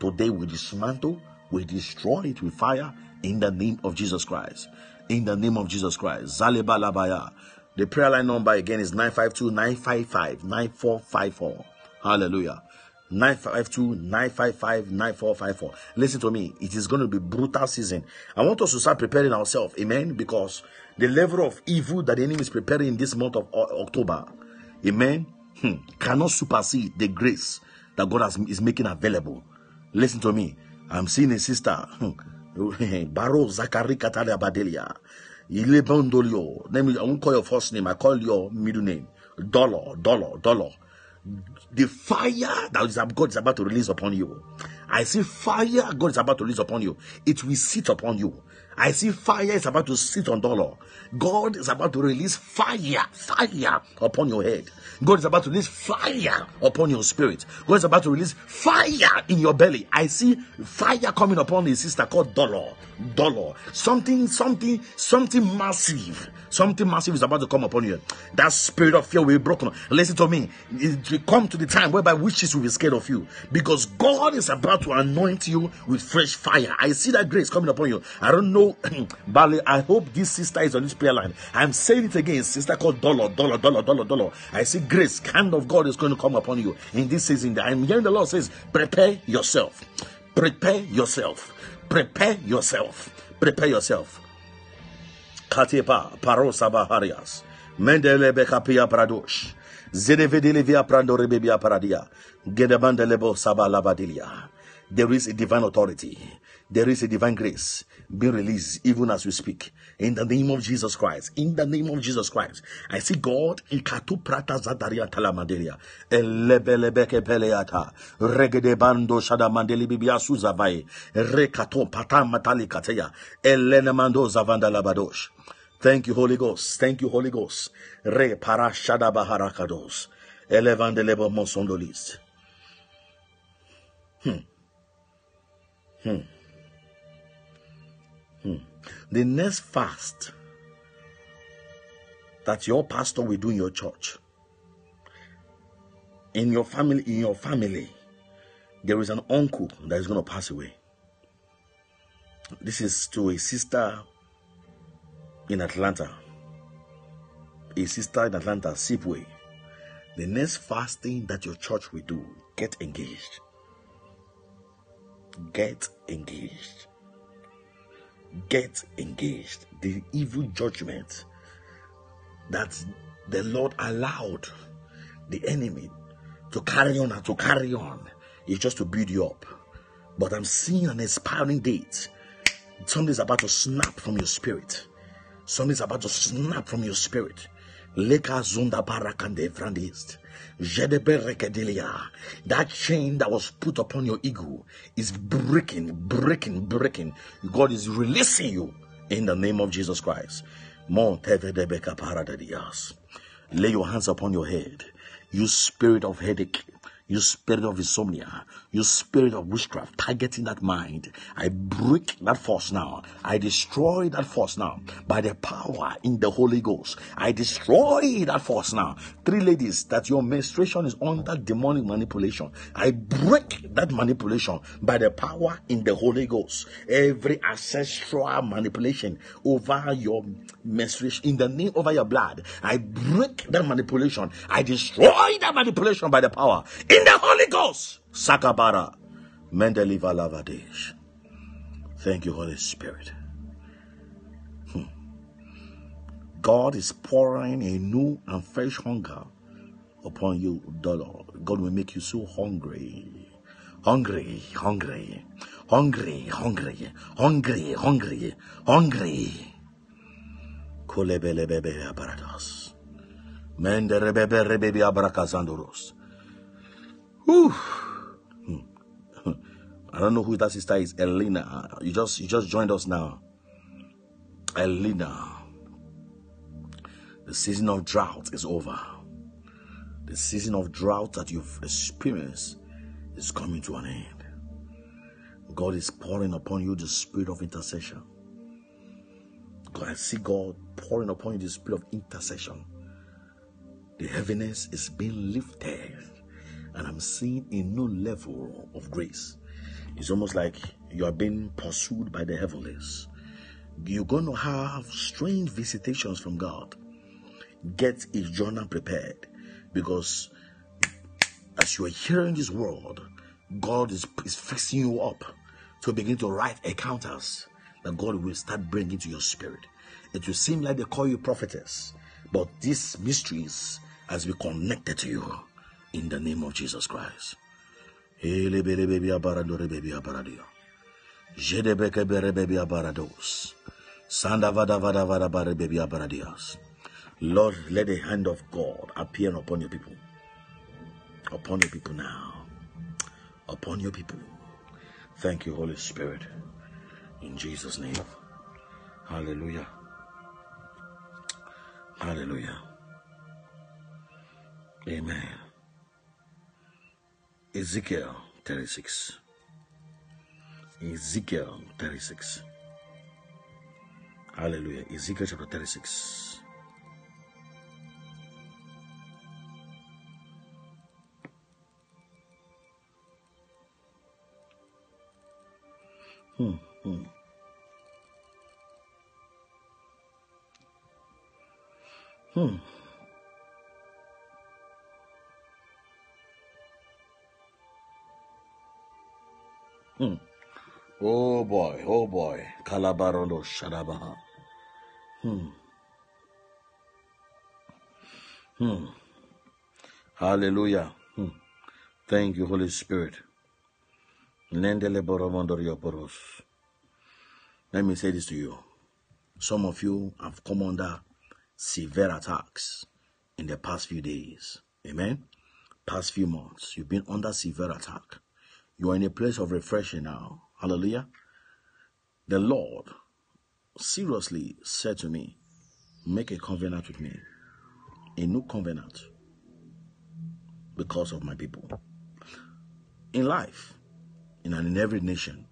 today we dismantle, we destroy it with fire in the name of Jesus Christ. In the name of Jesus Christ. Zalebalabaya. The prayer line number again is nine five two, nine five five, nine four five four. Hallelujah. nine five two, nine five five, nine four five four. Listen to me. It is going to be brutal season. I want us to start preparing ourselves. Amen. Because the level of evil that the enemy is preparing in this month of October, amen, hmm, cannot supersede the grace that God has, is making available. Listen to me. I'm seeing a sister. Baro Zakari Katalia Badelia. Let me, I won't call your first name. I call your middle name. Dollar, dollar, dollar. The fire that God is about to release upon you. I see fire God is about to release upon you. It will sit upon you. I see fire is about to sit on dollar. God is about to release fire, fire upon your head. God is about to release fire upon your spirit. God is about to release fire in your belly. I see fire coming upon a sister called dollar, dollar. Something, something, something massive. Something massive is about to come upon you. That spirit of fear will be broken. Listen to me. It will come to the time whereby witches will be scared of you. Because God is about to anoint you with fresh fire. I see that grace coming upon you. I don't know. Bali, I hope this sister is on this prayer line. I'm saying it again, sister called dollar, dollar, dollar, dollar, dollar. I see grace, hand of God is going to come upon you in this season. I'm hearing the Lord says, prepare yourself, prepare yourself, prepare yourself, prepare yourself. Katepa parosa baharias, mendele bekapia pradosh, zedevedelevia prando rebebia paradia, gedabandelebo sabalabadilia. There is a divine authority. There is a divine grace being released even as we speak. In the name of Jesus Christ. In the name of Jesus Christ. I see God in Katu Prata Zadaria Talamandelia. Elebelebeke Peleata. Regede Bando Shadamandeli Bibia Suzavai. Rekato Patamatali Katea. Elenemando Zavandalabadosh. Thank you, Holy Ghost. Thank you, Holy Ghost. Re para Shadabaharakados. Elevandelebo Monsondolis. Hmm. Hmm. Hmm. The next fast that your pastor will do in your church, in your family, in your family, there is an uncle that is going to pass away. This is to a sister in Atlanta. A sister in Atlanta, Sipway. The next fasting that your church will do, get engaged. Get engaged. Get engaged. The evil judgment that the Lord allowed the enemy to carry on and to carry on is just to build you up. But I'm seeing an expiring date. Something's about to snap from your spirit. Something's about to snap from your spirit. Leka Zunda Barakande Frandist. That chain that was put upon your ego is breaking, breaking, breaking. God is releasing you in the name of Jesus Christ. Lay your hands upon your head. You spirit of headache, you spirit of insomnia, you spirit of witchcraft, targeting that mind. I break that force now. I destroy that force now. By the power in the Holy Ghost, I destroy that force now. Three ladies, that your menstruation is under demonic manipulation. I break that manipulation by the power in the Holy Ghost. Every ancestral manipulation over your menstruation, in the name over your blood, I break that manipulation. I destroy that manipulation by the power in the Holy Ghost. Sakabara Mendeliva Lavadesh. Thank you, Holy Spirit. Hmm. God is pouring a new and fresh hunger upon you, dollar. God will make you so hungry. Hungry, hungry, hungry, hungry, hungry, hungry, hungry. Kolebelebebe Abarados. Menderebebe Rebebe Abracazandoros. Whew. I don't know who that sister is. Elena, you just you just joined us now. Elena, the season of drought is over. The season of drought that you've experienced is coming to an end. God is pouring upon you the spirit of intercession. God, I see God pouring upon you the spirit of intercession. The heaviness is being lifted, and I'm seeing a new level of grace. It's almost like you are being pursued by the heavenlies. You're going to have strange visitations from God. Get a journal prepared, because as you are hearing this word, God is, is fixing you up to begin to write encounters that God will start bringing to your spirit. It will seem like they call you prophetess, but these mysteries has been connected to you in the name of Jesus Christ. Lord, let the hand of God appear upon your people. Upon your people now. Upon your people. Thank you, Holy Spirit. In Jesus' name. Hallelujah. Hallelujah. Amen. Ezekiel thirty-six. Ezekiel thirty-six. Hallelujah. Ezekiel chapter thirty-six. Hmm, hmm. Hmm. Hmm. Oh boy, oh boy. Kalabarolo Shadabaha. Hmm. Hmm. Hallelujah. Hmm. Thank you, Holy Spirit. Let me say this to you. Some of you have come under severe attacks in the past few days. Amen? Past few months, you've been under severe attack. You are in a place of refreshing now. Hallelujah. The Lord seriously said to me, make a covenant with me. A new covenant because of my people. In life, and in every nation,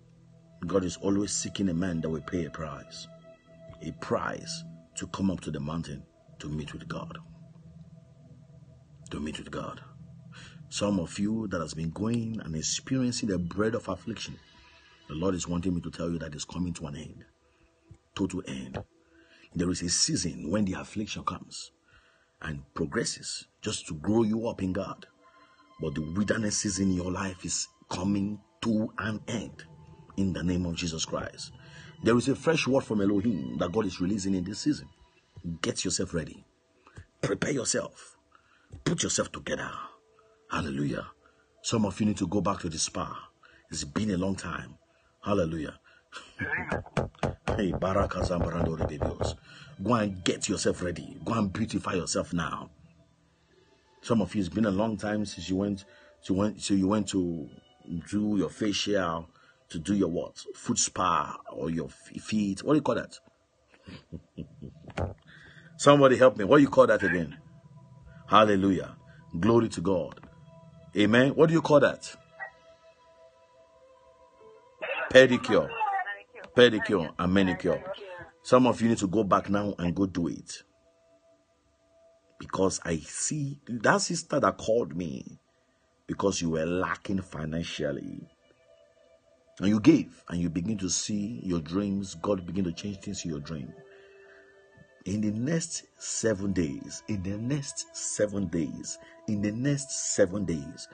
God is always seeking a man that will pay a price. A price to come up to the mountain to meet with God. To meet with God. Some of you that has been going and experiencing the bread of affliction, the Lord is wanting me to tell you that it's coming to an end. Total end. There is a season when the affliction comes and progresses just to grow you up in God. But the wilderness season in your life is coming to an end in the name of Jesus Christ. There is a fresh word from Elohim that God is releasing in this season. Get yourself ready. Prepare yourself. Put yourself together. Hallelujah. Some of you need to go back to the spa. It's been a long time. Hallelujah. Hey, go and get yourself ready. Go and beautify yourself now. Some of you, it's been a long time since you went to went so you went to do your facial, to do your what? Foot spa or your feet. What do you call that? Somebody help me. What do you call that again? Hallelujah. Glory to God. Amen. What do you call that? Pedicure. Pedicure and manicure. Some of you need to go back now and go do it. Because I see that sister that called me, because you were lacking financially. And you gave, and you begin to see your dreams. God begin to change things in your dream. In the next seven days, in the next seven days, in the next seven days,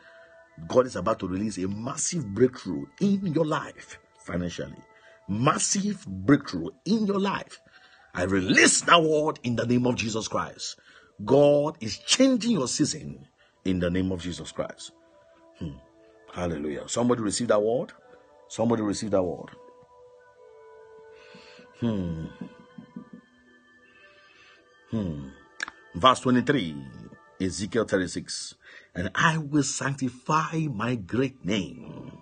God is about to release a massive breakthrough in your life financially. Massive breakthrough in your life. I release that word in the name of Jesus Christ. God is changing your season in the name of Jesus Christ. Hmm. Hallelujah. Somebody receive that word. Somebody receive that word. Hmm. Hmm. Verse twenty-three, Ezekiel thirty-six. And I will sanctify my great name,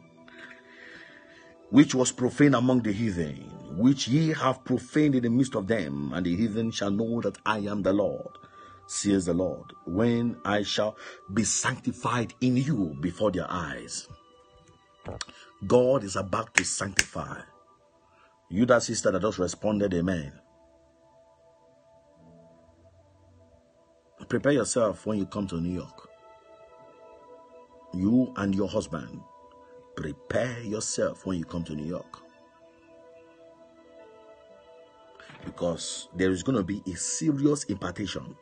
which was profaned among the heathen, which ye have profaned in the midst of them, and the heathen shall know that I am the Lord, says the Lord, when I shall be sanctified in you before their eyes. God is about to sanctify. You, that sister that just responded, amen. Prepare yourself when you come to New York. You and your husband, prepare yourself when you come to New York. Because there is going to be a serious impartation,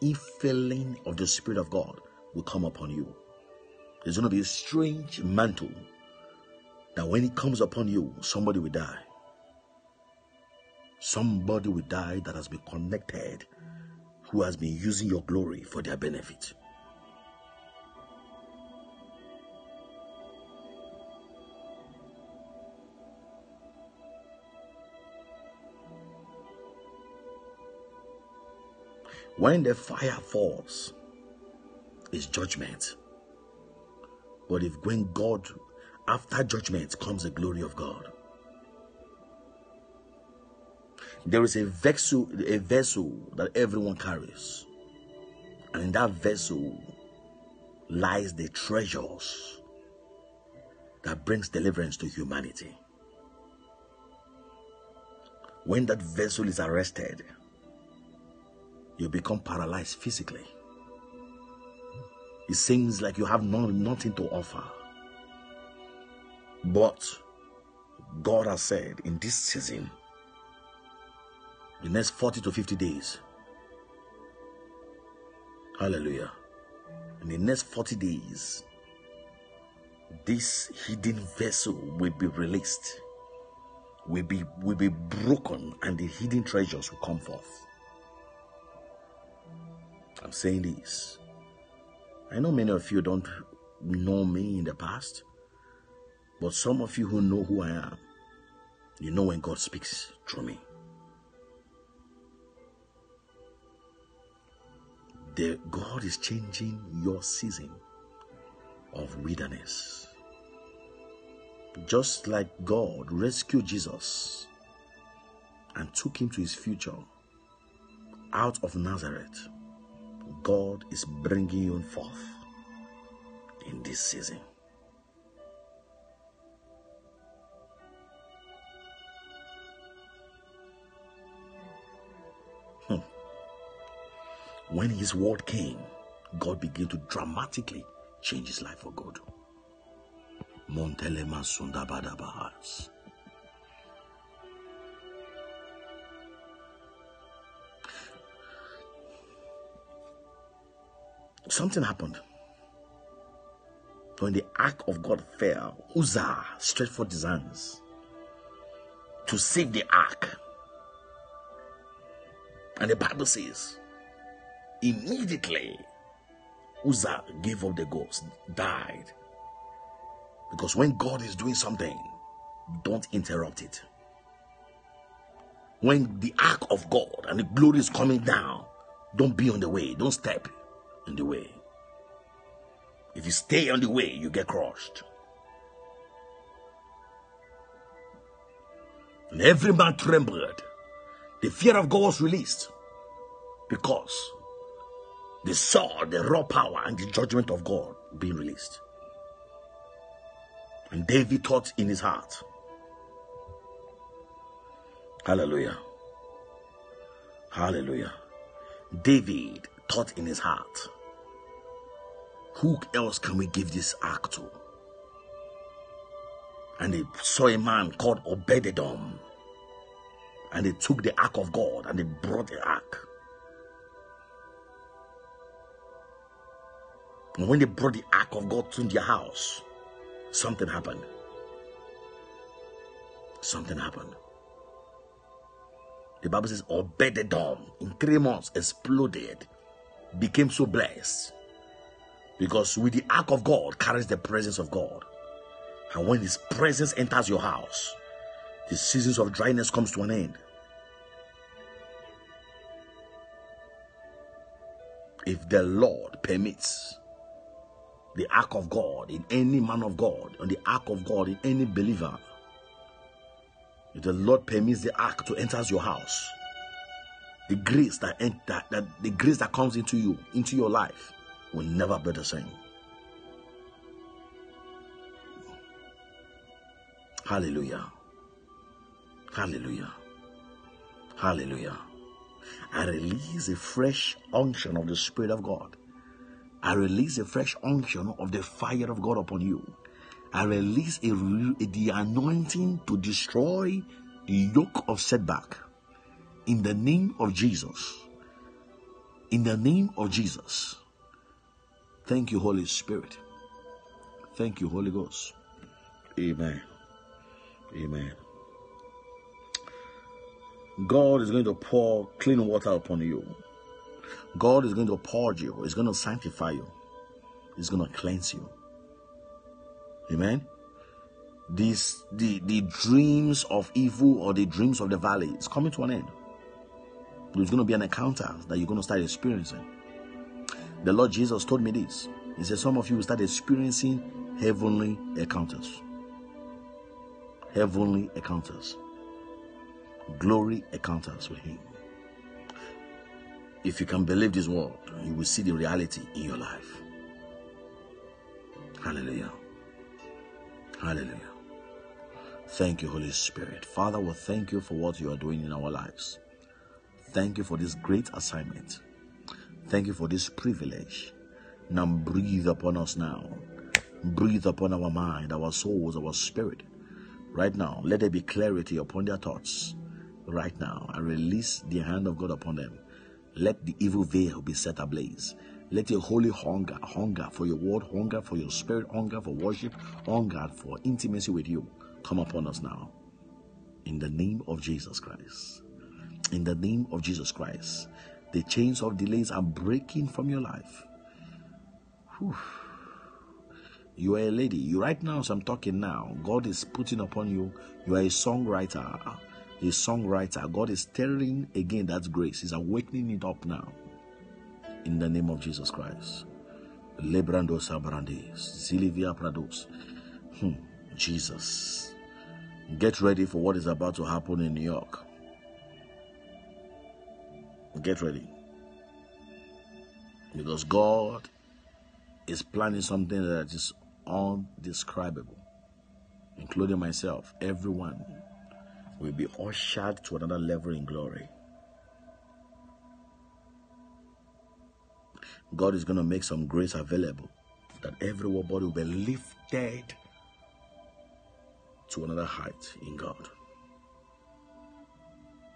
if filling of the Spirit of God will come upon you. There's going to be a strange mantle that when it comes upon you, somebody will die. Somebody will die that has been connected, who has been using your glory for their benefit. When the fire falls, it's judgment. But if when God, after judgment, comes the glory of God. There is a vessel, a vessel that everyone carries. And in that vessel lies the treasures that brings deliverance to humanity. When that vessel is arrested, you become paralyzed physically. It seems like you have no, nothing to offer. But God has said in this season, the next forty to fifty days, hallelujah, in the next forty days, this hidden vessel will be released, will be, will be broken, and the hidden treasures will come forth. I'm saying this. I know many of you don't know me in the past, but some of you who know who I am, you know when God speaks through me. The God is changing your season of wilderness. Just like God rescued Jesus and took him to his future out of Nazareth, God is bringing you forth in this season. Hmm. When his word came, God began to dramatically change his life for good. Montelema Sundabadabahas. Something happened. When the ark of God fell, Uzzah stretched forth his hands to save the ark. And the Bible says, immediately Uzzah gave up the ghost, died. Because when God is doing something, don't interrupt it. When the ark of God and the glory is coming down, don't be on the way, don't step in the way. If you stay on the way, you get crushed. And every man trembled. The fear of God was released because they saw the raw power and the judgment of God being released. And David thought in his heart, hallelujah, hallelujah. David thought in his heart, who else can we give this ark to? And they saw a man called Obed-Edom. And they took the ark of God and they brought the ark. And when they brought the ark of God to their house, something happened. Something happened. The Bible says Obed-Edom in three months exploded, became so blessed. Because with the ark of God carries the presence of God. And when his presence enters your house, the seasons of dryness comes to an end. If the Lord permits the ark of God in any man of God, and the ark of God in any believer, if the Lord permits the ark to enter your house, the grace that, enter, that the grace that comes into you, into your life, will never be the same. Hallelujah. Hallelujah. Hallelujah. I release a fresh unction of the Spirit of God. I release a fresh unction of the fire of God upon you. I release a, the anointing to destroy the yoke of setback. In the name of Jesus. In the name of Jesus. Thank you, Holy Spirit. Thank you, Holy Ghost. Amen. Amen. God is going to pour clean water upon you. God is going to purge you. He's going to sanctify you. He's going to cleanse you. Amen. These the, the dreams of evil or the dreams of the valley is coming to an end. There's going to be an encounter that you're going to start experiencing. The Lord Jesus told me this. He said, some of you will start experiencing heavenly encounters. Heavenly encounters. Glory encounters with Him. If you can believe this word, you will see the reality in your life. Hallelujah. Hallelujah. Thank you, Holy Spirit. Father, we thank you for what you are doing in our lives. Thank you for this great assignment. Thank you for this privilege. Now breathe upon us now. Breathe upon our mind, our souls, our spirit. Right now, let there be clarity upon their thoughts. Right now, and release the hand of God upon them. Let the evil veil be set ablaze. Let your holy hunger, hunger for your word, hunger for your spirit, hunger for worship, hunger for intimacy with you, come upon us now. In the name of Jesus Christ. In the name of Jesus Christ. The chains of delays are breaking from your life. Whew. You are a lady. You right now, as I'm talking now, God is putting upon you. You are a songwriter. A songwriter. God is stirring again that grace. He's awakening it up now. In the name of Jesus Christ. Lebrando Sabrande. Silvia Prados. Hmm. Jesus. Get ready for what is about to happen in New York. Get ready. Because God is planning something that is undescribable. Including myself. Everyone will be ushered to another level in glory. God is going to make some grace available that everybody will be lifted to another height in God.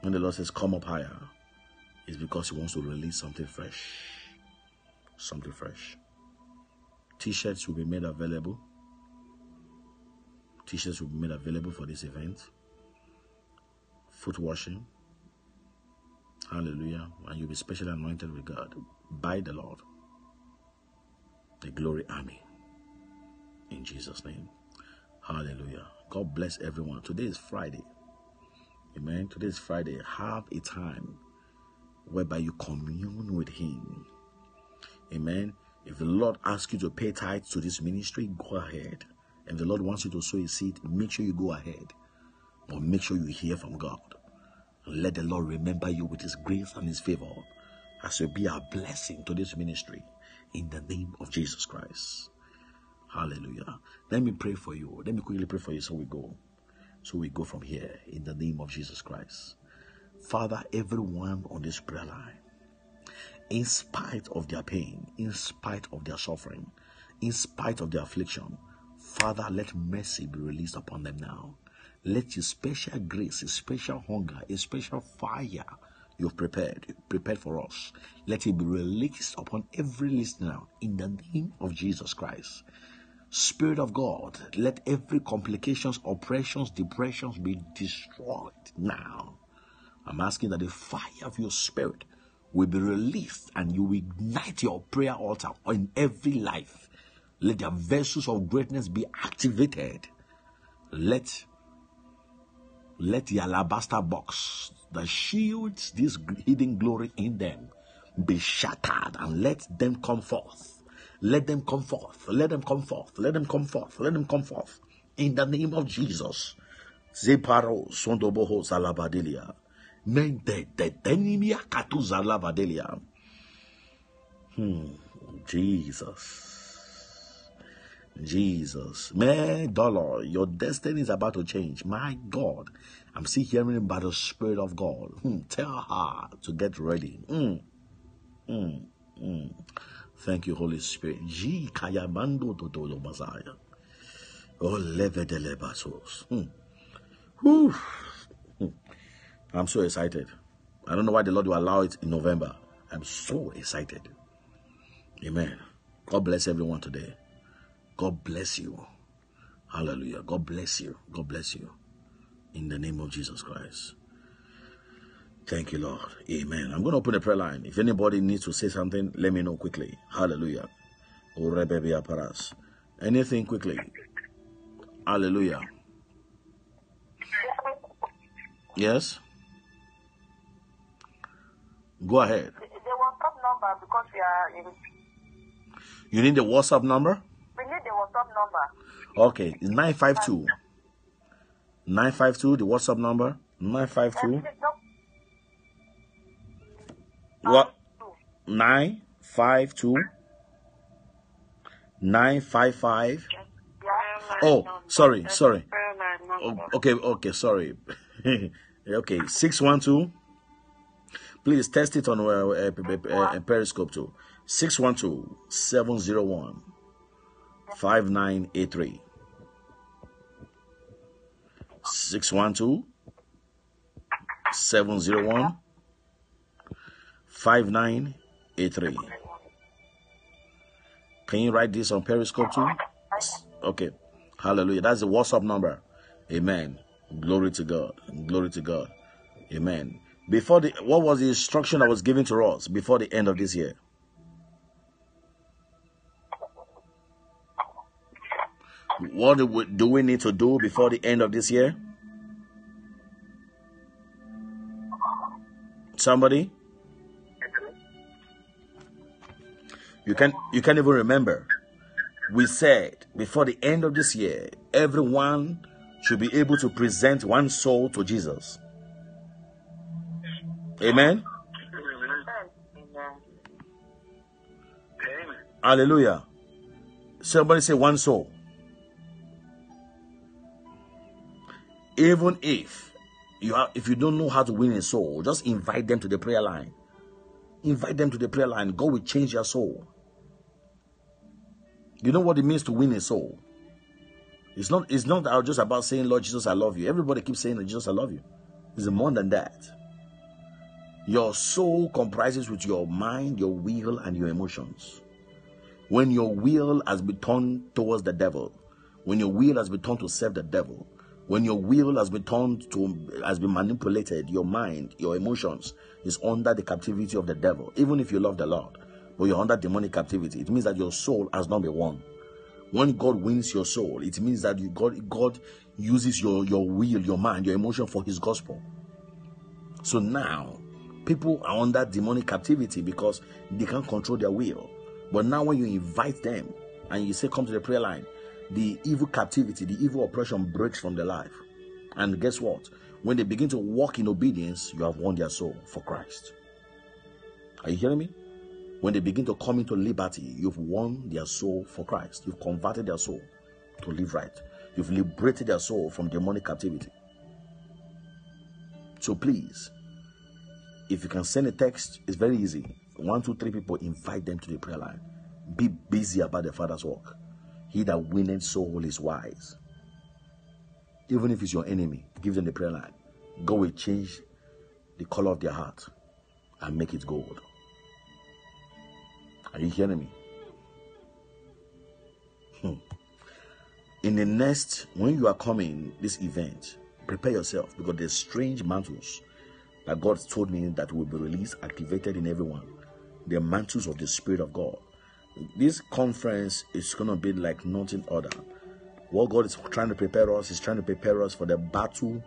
When the Lord says, come up higher, it's because He wants to release something fresh. Something fresh. T-shirts will be made available. T-shirts will be made available for this event. Foot washing. Hallelujah. And you'll be specially anointed with God by the Lord. The glory army. In Jesus' name. Hallelujah. God bless everyone. Today is Friday. Amen. Today is Friday. Have a time whereby you commune with Him. Amen. If the Lord asks you to pay tithes to this ministry, go ahead. If the Lord wants you to sow a seed, make sure you go ahead. But make sure you hear from God. And let the Lord remember you with His grace and His favor, as you be a blessing to this ministry, in the name of Jesus Christ. Hallelujah. Let me pray for you. Let me quickly pray for you so we go. So we go from here, in the name of Jesus Christ. Father, everyone on this prayer line, in spite of their pain, in spite of their suffering, in spite of their affliction, Father, let mercy be released upon them now. Let Your special grace, a special hunger, a special fire You've prepared, prepared for us, let it be released upon every listener in the name of Jesus Christ. Spirit of God, let every complications, oppressions, depressions be destroyed now. I'm asking that the fire of Your Spirit will be released and You ignite Your prayer altar in every life. Let the vessels of greatness be activated. Let, let the alabaster box that shields this hidden glory in them be shattered, and let them come forth. Let them come forth. Let them come forth. Let them come forth. Let them come forth. In the name of Jesus. Zeparo sondoboho zalabadelia. Mente tetenimia katuza lavadelia. Hmm. Jesus. Jesus. Man, dollar, your destiny is about to change. My God, I'm still hearing about the Spirit of God. Hmm, tell her to get ready. Hmm, hmm, hmm. Thank you, Holy Spirit. Ji kayamando toto yo bazaya. Oh, leve de le basos. Hmm. I'm so excited. I don't know why the Lord will allow it in November. I'm so excited. Amen. God bless everyone today. God bless you. Hallelujah. God bless you. God bless you. In the name of Jesus Christ. Thank you, Lord. Amen. I'm going to open a prayer line. If anybody needs to say something, let me know quickly. Hallelujah. Anything quickly. Hallelujah. Yes? Go ahead. The, the WhatsApp number, because we are in... You need the WhatsApp number? We need the WhatsApp number. Okay, it's nine five two. nine five two, the WhatsApp number? nine five two. What? nine five two. nine five five. Oh, sorry, sorry. Oh, okay, okay, sorry. Okay, six one two. Please test it on uh, uh, uh, uh, Periscope too. six one two, seven zero one, five nine eight three. six one two, seven zero one, five nine eight three. Can you write this on Periscope too? Okay. Hallelujah. That's the WhatsApp number. Amen. Glory to God. Glory to God. Amen. Before the, what was the instruction that was given to us before the end of this year? What do we, do we need to do before the end of this year? Somebody? You can, you can't even remember. We said before the end of this year, everyone should be able to present one soul to Jesus. Amen? Amen. Hallelujah. Somebody say one soul. Even if you have, if you don't know how to win a soul, just invite them to the prayer line. Invite them to the prayer line. God will change your soul. You know what it means to win a soul. It's not, it's not just about saying, Lord Jesus, I love you. Everybody keeps saying, Lord Jesus, I love you. It's more than that. Your soul comprises with your mind, your will, and your emotions. When your will has been turned towards the devil, when your will has been turned to serve the devil, when your will has been turned to, has been manipulated, your mind, your emotions is under the captivity of the devil. Even if you love the Lord, but you're under demonic captivity, it means that your soul has not been won. When God wins your soul, it means that you, God, God uses your, your will, your mind, your emotion for His gospel. So now, people are under demonic captivity because they can't control their will. But now when you invite them and you say, come to the prayer line, the evil captivity, the evil oppression breaks from their life. And guess what? When they begin to walk in obedience, you have won their soul for Christ. Are you hearing me? When they begin to come into liberty, you've won their soul for Christ. You've converted their soul to live right. You've liberated their soul from demonic captivity. So please, if you can send a text, it's very easy. One, two, three people, invite them to the prayer line. Be busy about the Father's work. He that winneth soul is wise. Even if it's your enemy, give them the prayer line. God will change the color of their heart and make it gold. Are you hearing me? Hmm. In the next, when you are coming this event, prepare yourself, because there's strange mantles that God told me that will be released, activated in everyone. The mantles of the Spirit of God. This conference is going to be like nothing other. What God is trying to prepare us is trying to prepare us for the battle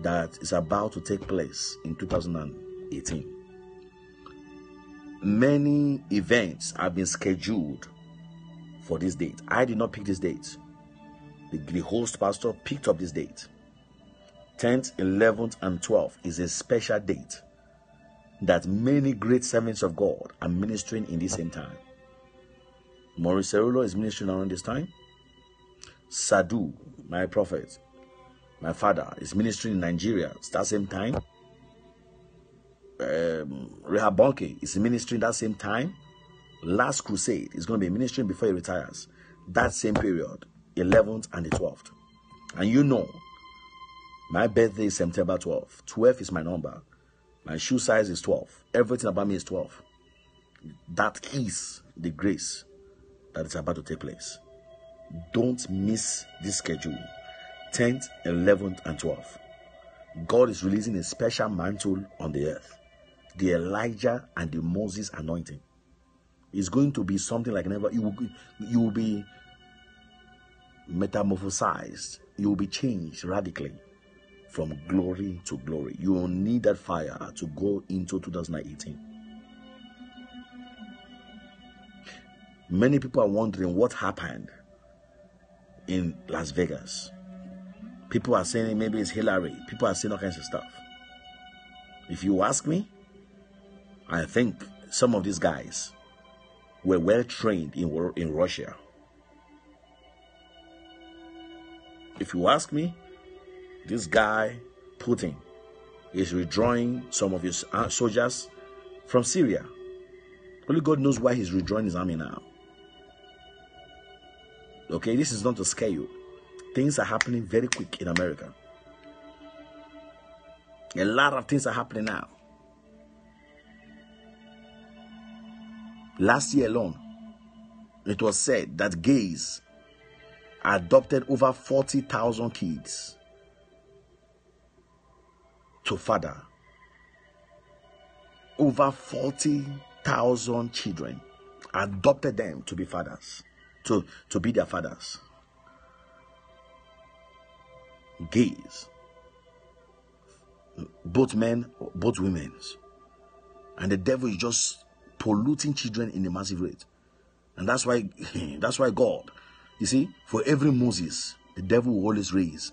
that is about to take place in two thousand eighteen. Many events have been scheduled for this date. I did not pick this date. The, the host pastor picked up this date. tenth, eleventh, and twelfth is a special date that many great servants of God are ministering in the same time. Maurice Cerullo is ministering around this time. Sadu, my prophet, my father, is ministering in Nigeria. It's that same time. Um, Rehab Bonke is ministering that same time. Last Crusade is going to be ministering before he retires. That same period, eleventh and the twelfth. And you know, my birthday is September twelfth. twelve is my number. My shoe size is twelve. Everything about me is twelve. That is the grace that is about to take place. Don't miss this schedule. tenth, eleventh, and twelfth. God is releasing a special mantle on the earth. The Elijah and the Moses anointing. It's going to be something like never. You will, you will be metamorphosized. You will be changed radically from glory to glory. You will need that fire to go into two thousand eighteen. Many people are wondering what happened in Las Vegas. People are saying maybe it's Hillary. People are saying all kinds of stuff. If you ask me, I think some of these guys were well trained in, in Russia. If you ask me, this guy, Putin, is withdrawing some of his soldiers from Syria. Only God knows why he's withdrawing his army now. Okay, this is not to scare you. Things are happening very quick in America. A lot of things are happening now. Last year alone, it was said that gays adopted over forty thousand kids to father. Over forty thousand children adopted them to be fathers, to, to be their fathers. Gays, both men, both women, and the devil is just polluting children in a massive rate. And that's why that's why God, you see, for every Moses, the devil will always raise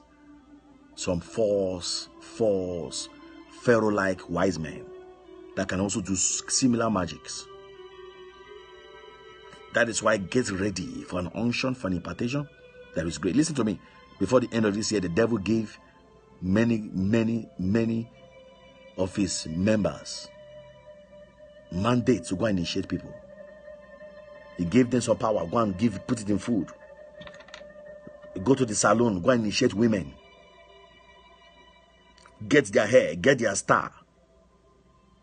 some false false pharaoh-like wise men that can also do similar magics. That is why get ready for an unction, for an impartation that is great. Listen to me. Before the end of this year, the devil gave many, many, many of his members mandates to go and initiate people. He gave them some power. Go and give, put it in food. Go to the salon. Go and initiate women. Get their hair. Get their star.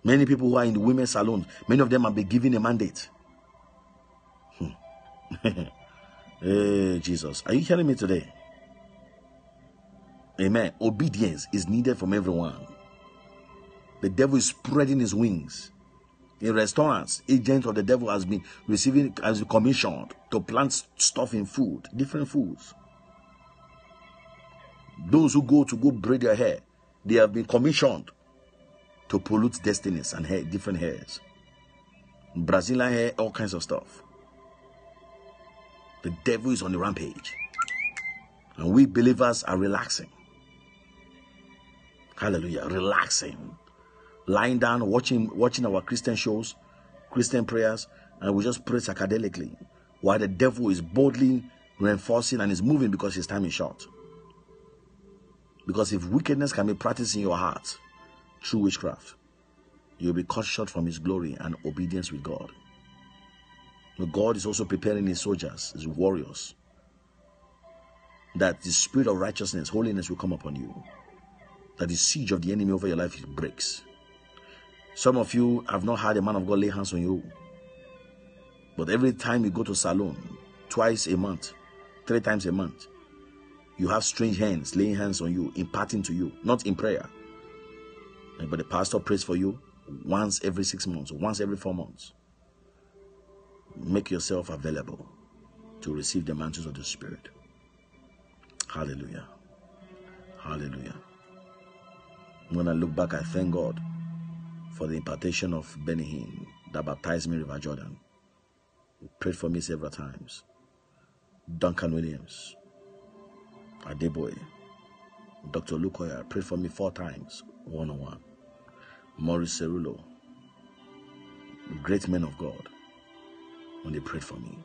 Many people who are in the women's salons, many of them have been given a mandate. Hmm. Hey, Jesus. Are you hearing me today? Amen. Obedience is needed from everyone. The devil is spreading his wings. In restaurants, agents of the devil has been receiving, has been commissioned to plant stuff in food, different foods. Those who go to go braid their hair, they have been commissioned to pollute destinies and hair, different hairs. Brazilian hair, all kinds of stuff. The devil is on the rampage. And we believers are relaxing. Hallelujah. Relaxing. Lying down, watching, watching our Christian shows, Christian prayers, and we just pray psychedelically. While the devil is boldly reinforcing and is moving because his time is short. Because if wickedness can be practiced in your heart through witchcraft, you'll be cut short from his glory and obedience with God. But God is also preparing his soldiers, his warriors, that the spirit of righteousness, holiness will come upon you. That the siege of the enemy over your life, it breaks. Some of you have not had a man of God lay hands on you. But every time you go to salon, twice a month, three times a month, you have strange hands laying hands on you, imparting to you, not in prayer. But the pastor prays for you once every six months, once every four months. Make yourself available to receive the mantles of the Spirit. Hallelujah. Hallelujah. When I look back, I thank God for the impartation of Benny Hinn that baptized me in River Jordan. He prayed for me several times. Duncan Williams, Adeboye, Doctor Lukoya prayed for me four times, one-on-one. Maurice Cerullo, great men of God, when they prayed for me.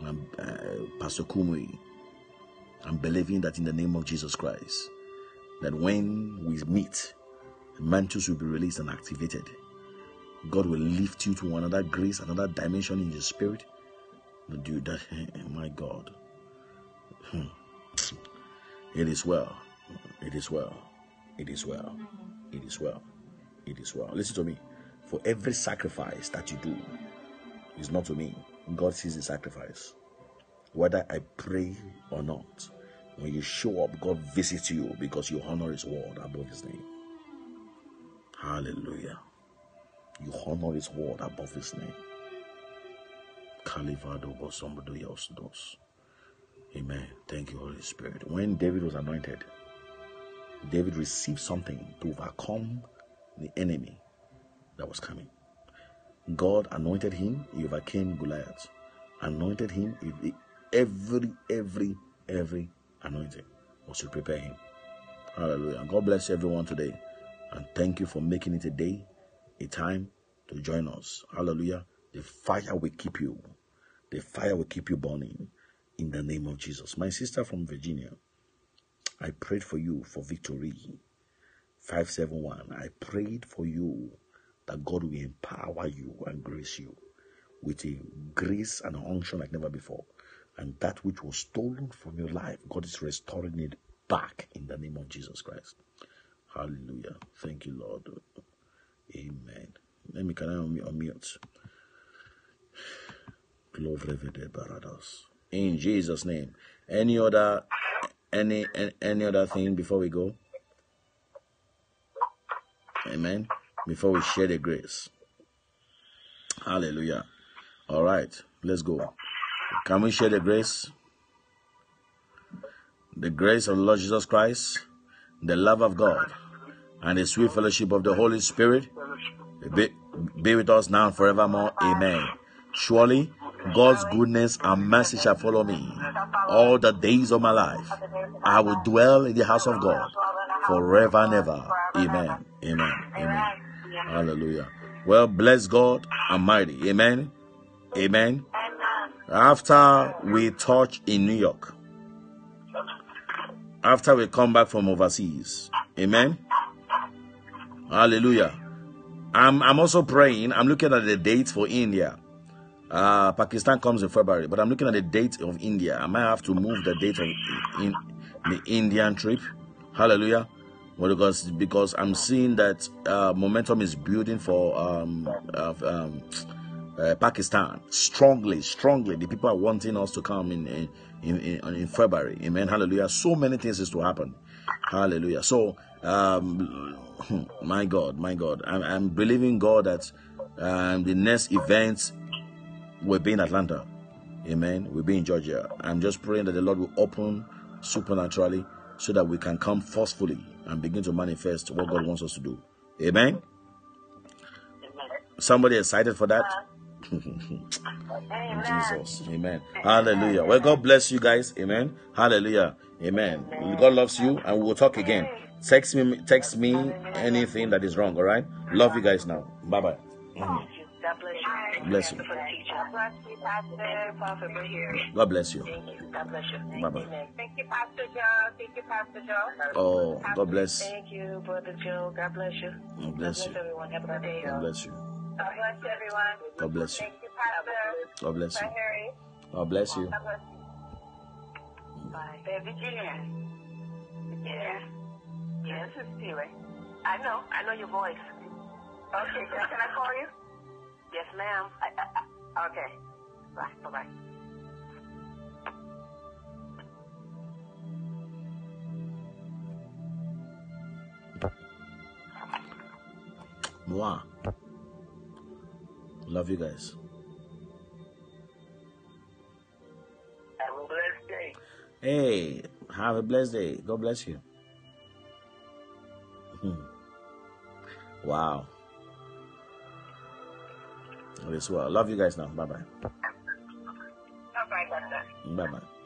And uh, Pastor Kumui, I'm believing that in the name of Jesus Christ, that when we meet, mantles will be released and activated. God will lift you to another grace, another dimension in your spirit. But do that, my God. It is well. It is well. It is well. It is well. It is well. Listen to me. For every sacrifice that you do, it's not to me. God sees the sacrifice. Whether I pray or not, when you show up, God visits you because you honor His word above His name. Hallelujah. You honor His word above His name. Calivado, somebody else does. Amen. Thank you, Holy Spirit. When David was anointed, David received something to overcome the enemy that was coming. God anointed him, he overcame Goliath. Anointed him, he, every, every, every anointing was to prepare him. Hallelujah. God bless everyone today. And thank you for making it a day, a time to join us. Hallelujah. The fire will keep you. The fire will keep you burning in the name of Jesus. My sister from Virginia, I prayed for you for victory. five seven one, I prayed for you that God will empower you and grace you with a grace and unction like never before. And that which was stolen from your life, God is restoring it back in the name of Jesus Christ. Hallelujah. Thank you, Lord. Amen. Let me, can I unmute? In Jesus' name. Any other, any, any other thing before we go? Amen. Before we share the grace. Hallelujah. All right. Let's go. Can we share the grace? The grace of the Lord Jesus Christ, the love of God, and the sweet fellowship of the Holy Spirit be, be with us now and forevermore. Amen. Surely, God's goodness and mercy shall follow me all the days of my life. I will dwell in the house of God forever and ever. Amen. Amen. Amen. Hallelujah. Well, bless God Almighty. Amen. Amen. After we touch in New York, after we come back from overseas, amen. Hallelujah. I'm I'm also praying. I'm looking at the dates for India. Uh, Pakistan comes in February, but I'm looking at the date of India. I might have to move the date of in, the Indian trip. Hallelujah. Well, because because I'm seeing that uh, momentum is building for um, uh, um, uh, Pakistan strongly, strongly. The people are wanting us to come in. in In, in, in February. Amen. Hallelujah. So many things is to happen. Hallelujah. So, um, my God, my God, I'm, I'm believing God that um, the next events will be in Atlanta. Amen. We'll be in Georgia. I'm just praying that the Lord will open supernaturally so that we can come forcefully and begin to manifest what God wants us to do. Amen. Somebody excited for that? Amen. Jesus. Amen. Hallelujah. Well, God bless you guys. Amen. Hallelujah. Amen. God loves you, and we will talk again. Text me, text me anything that is wrong. All right. Love you guys now. Bye bye. Mm-hmm. Bless you. God bless you. Bye bye. Thank you, Pastor John. Thank you, Pastor John. Oh, God bless. Thank you, Brother Joe. God bless you. God bless you. God bless you. God bless everyone. God bless you. Thank you, Pastor. God bless you. God bless you. God bless you. Bye. Virginia. Virginia. Yeah, this is Stewie. I know. I know your voice. Okay, so can I call you? Yes, ma'am. I, I, I, okay. Bye. Bye-bye. Moi. Love you guys. Have a blessed day. Hey, have a blessed day. God bless you. Hmm. Wow. All is well. Love you guys now. Bye bye. Bye bye. Bye bye.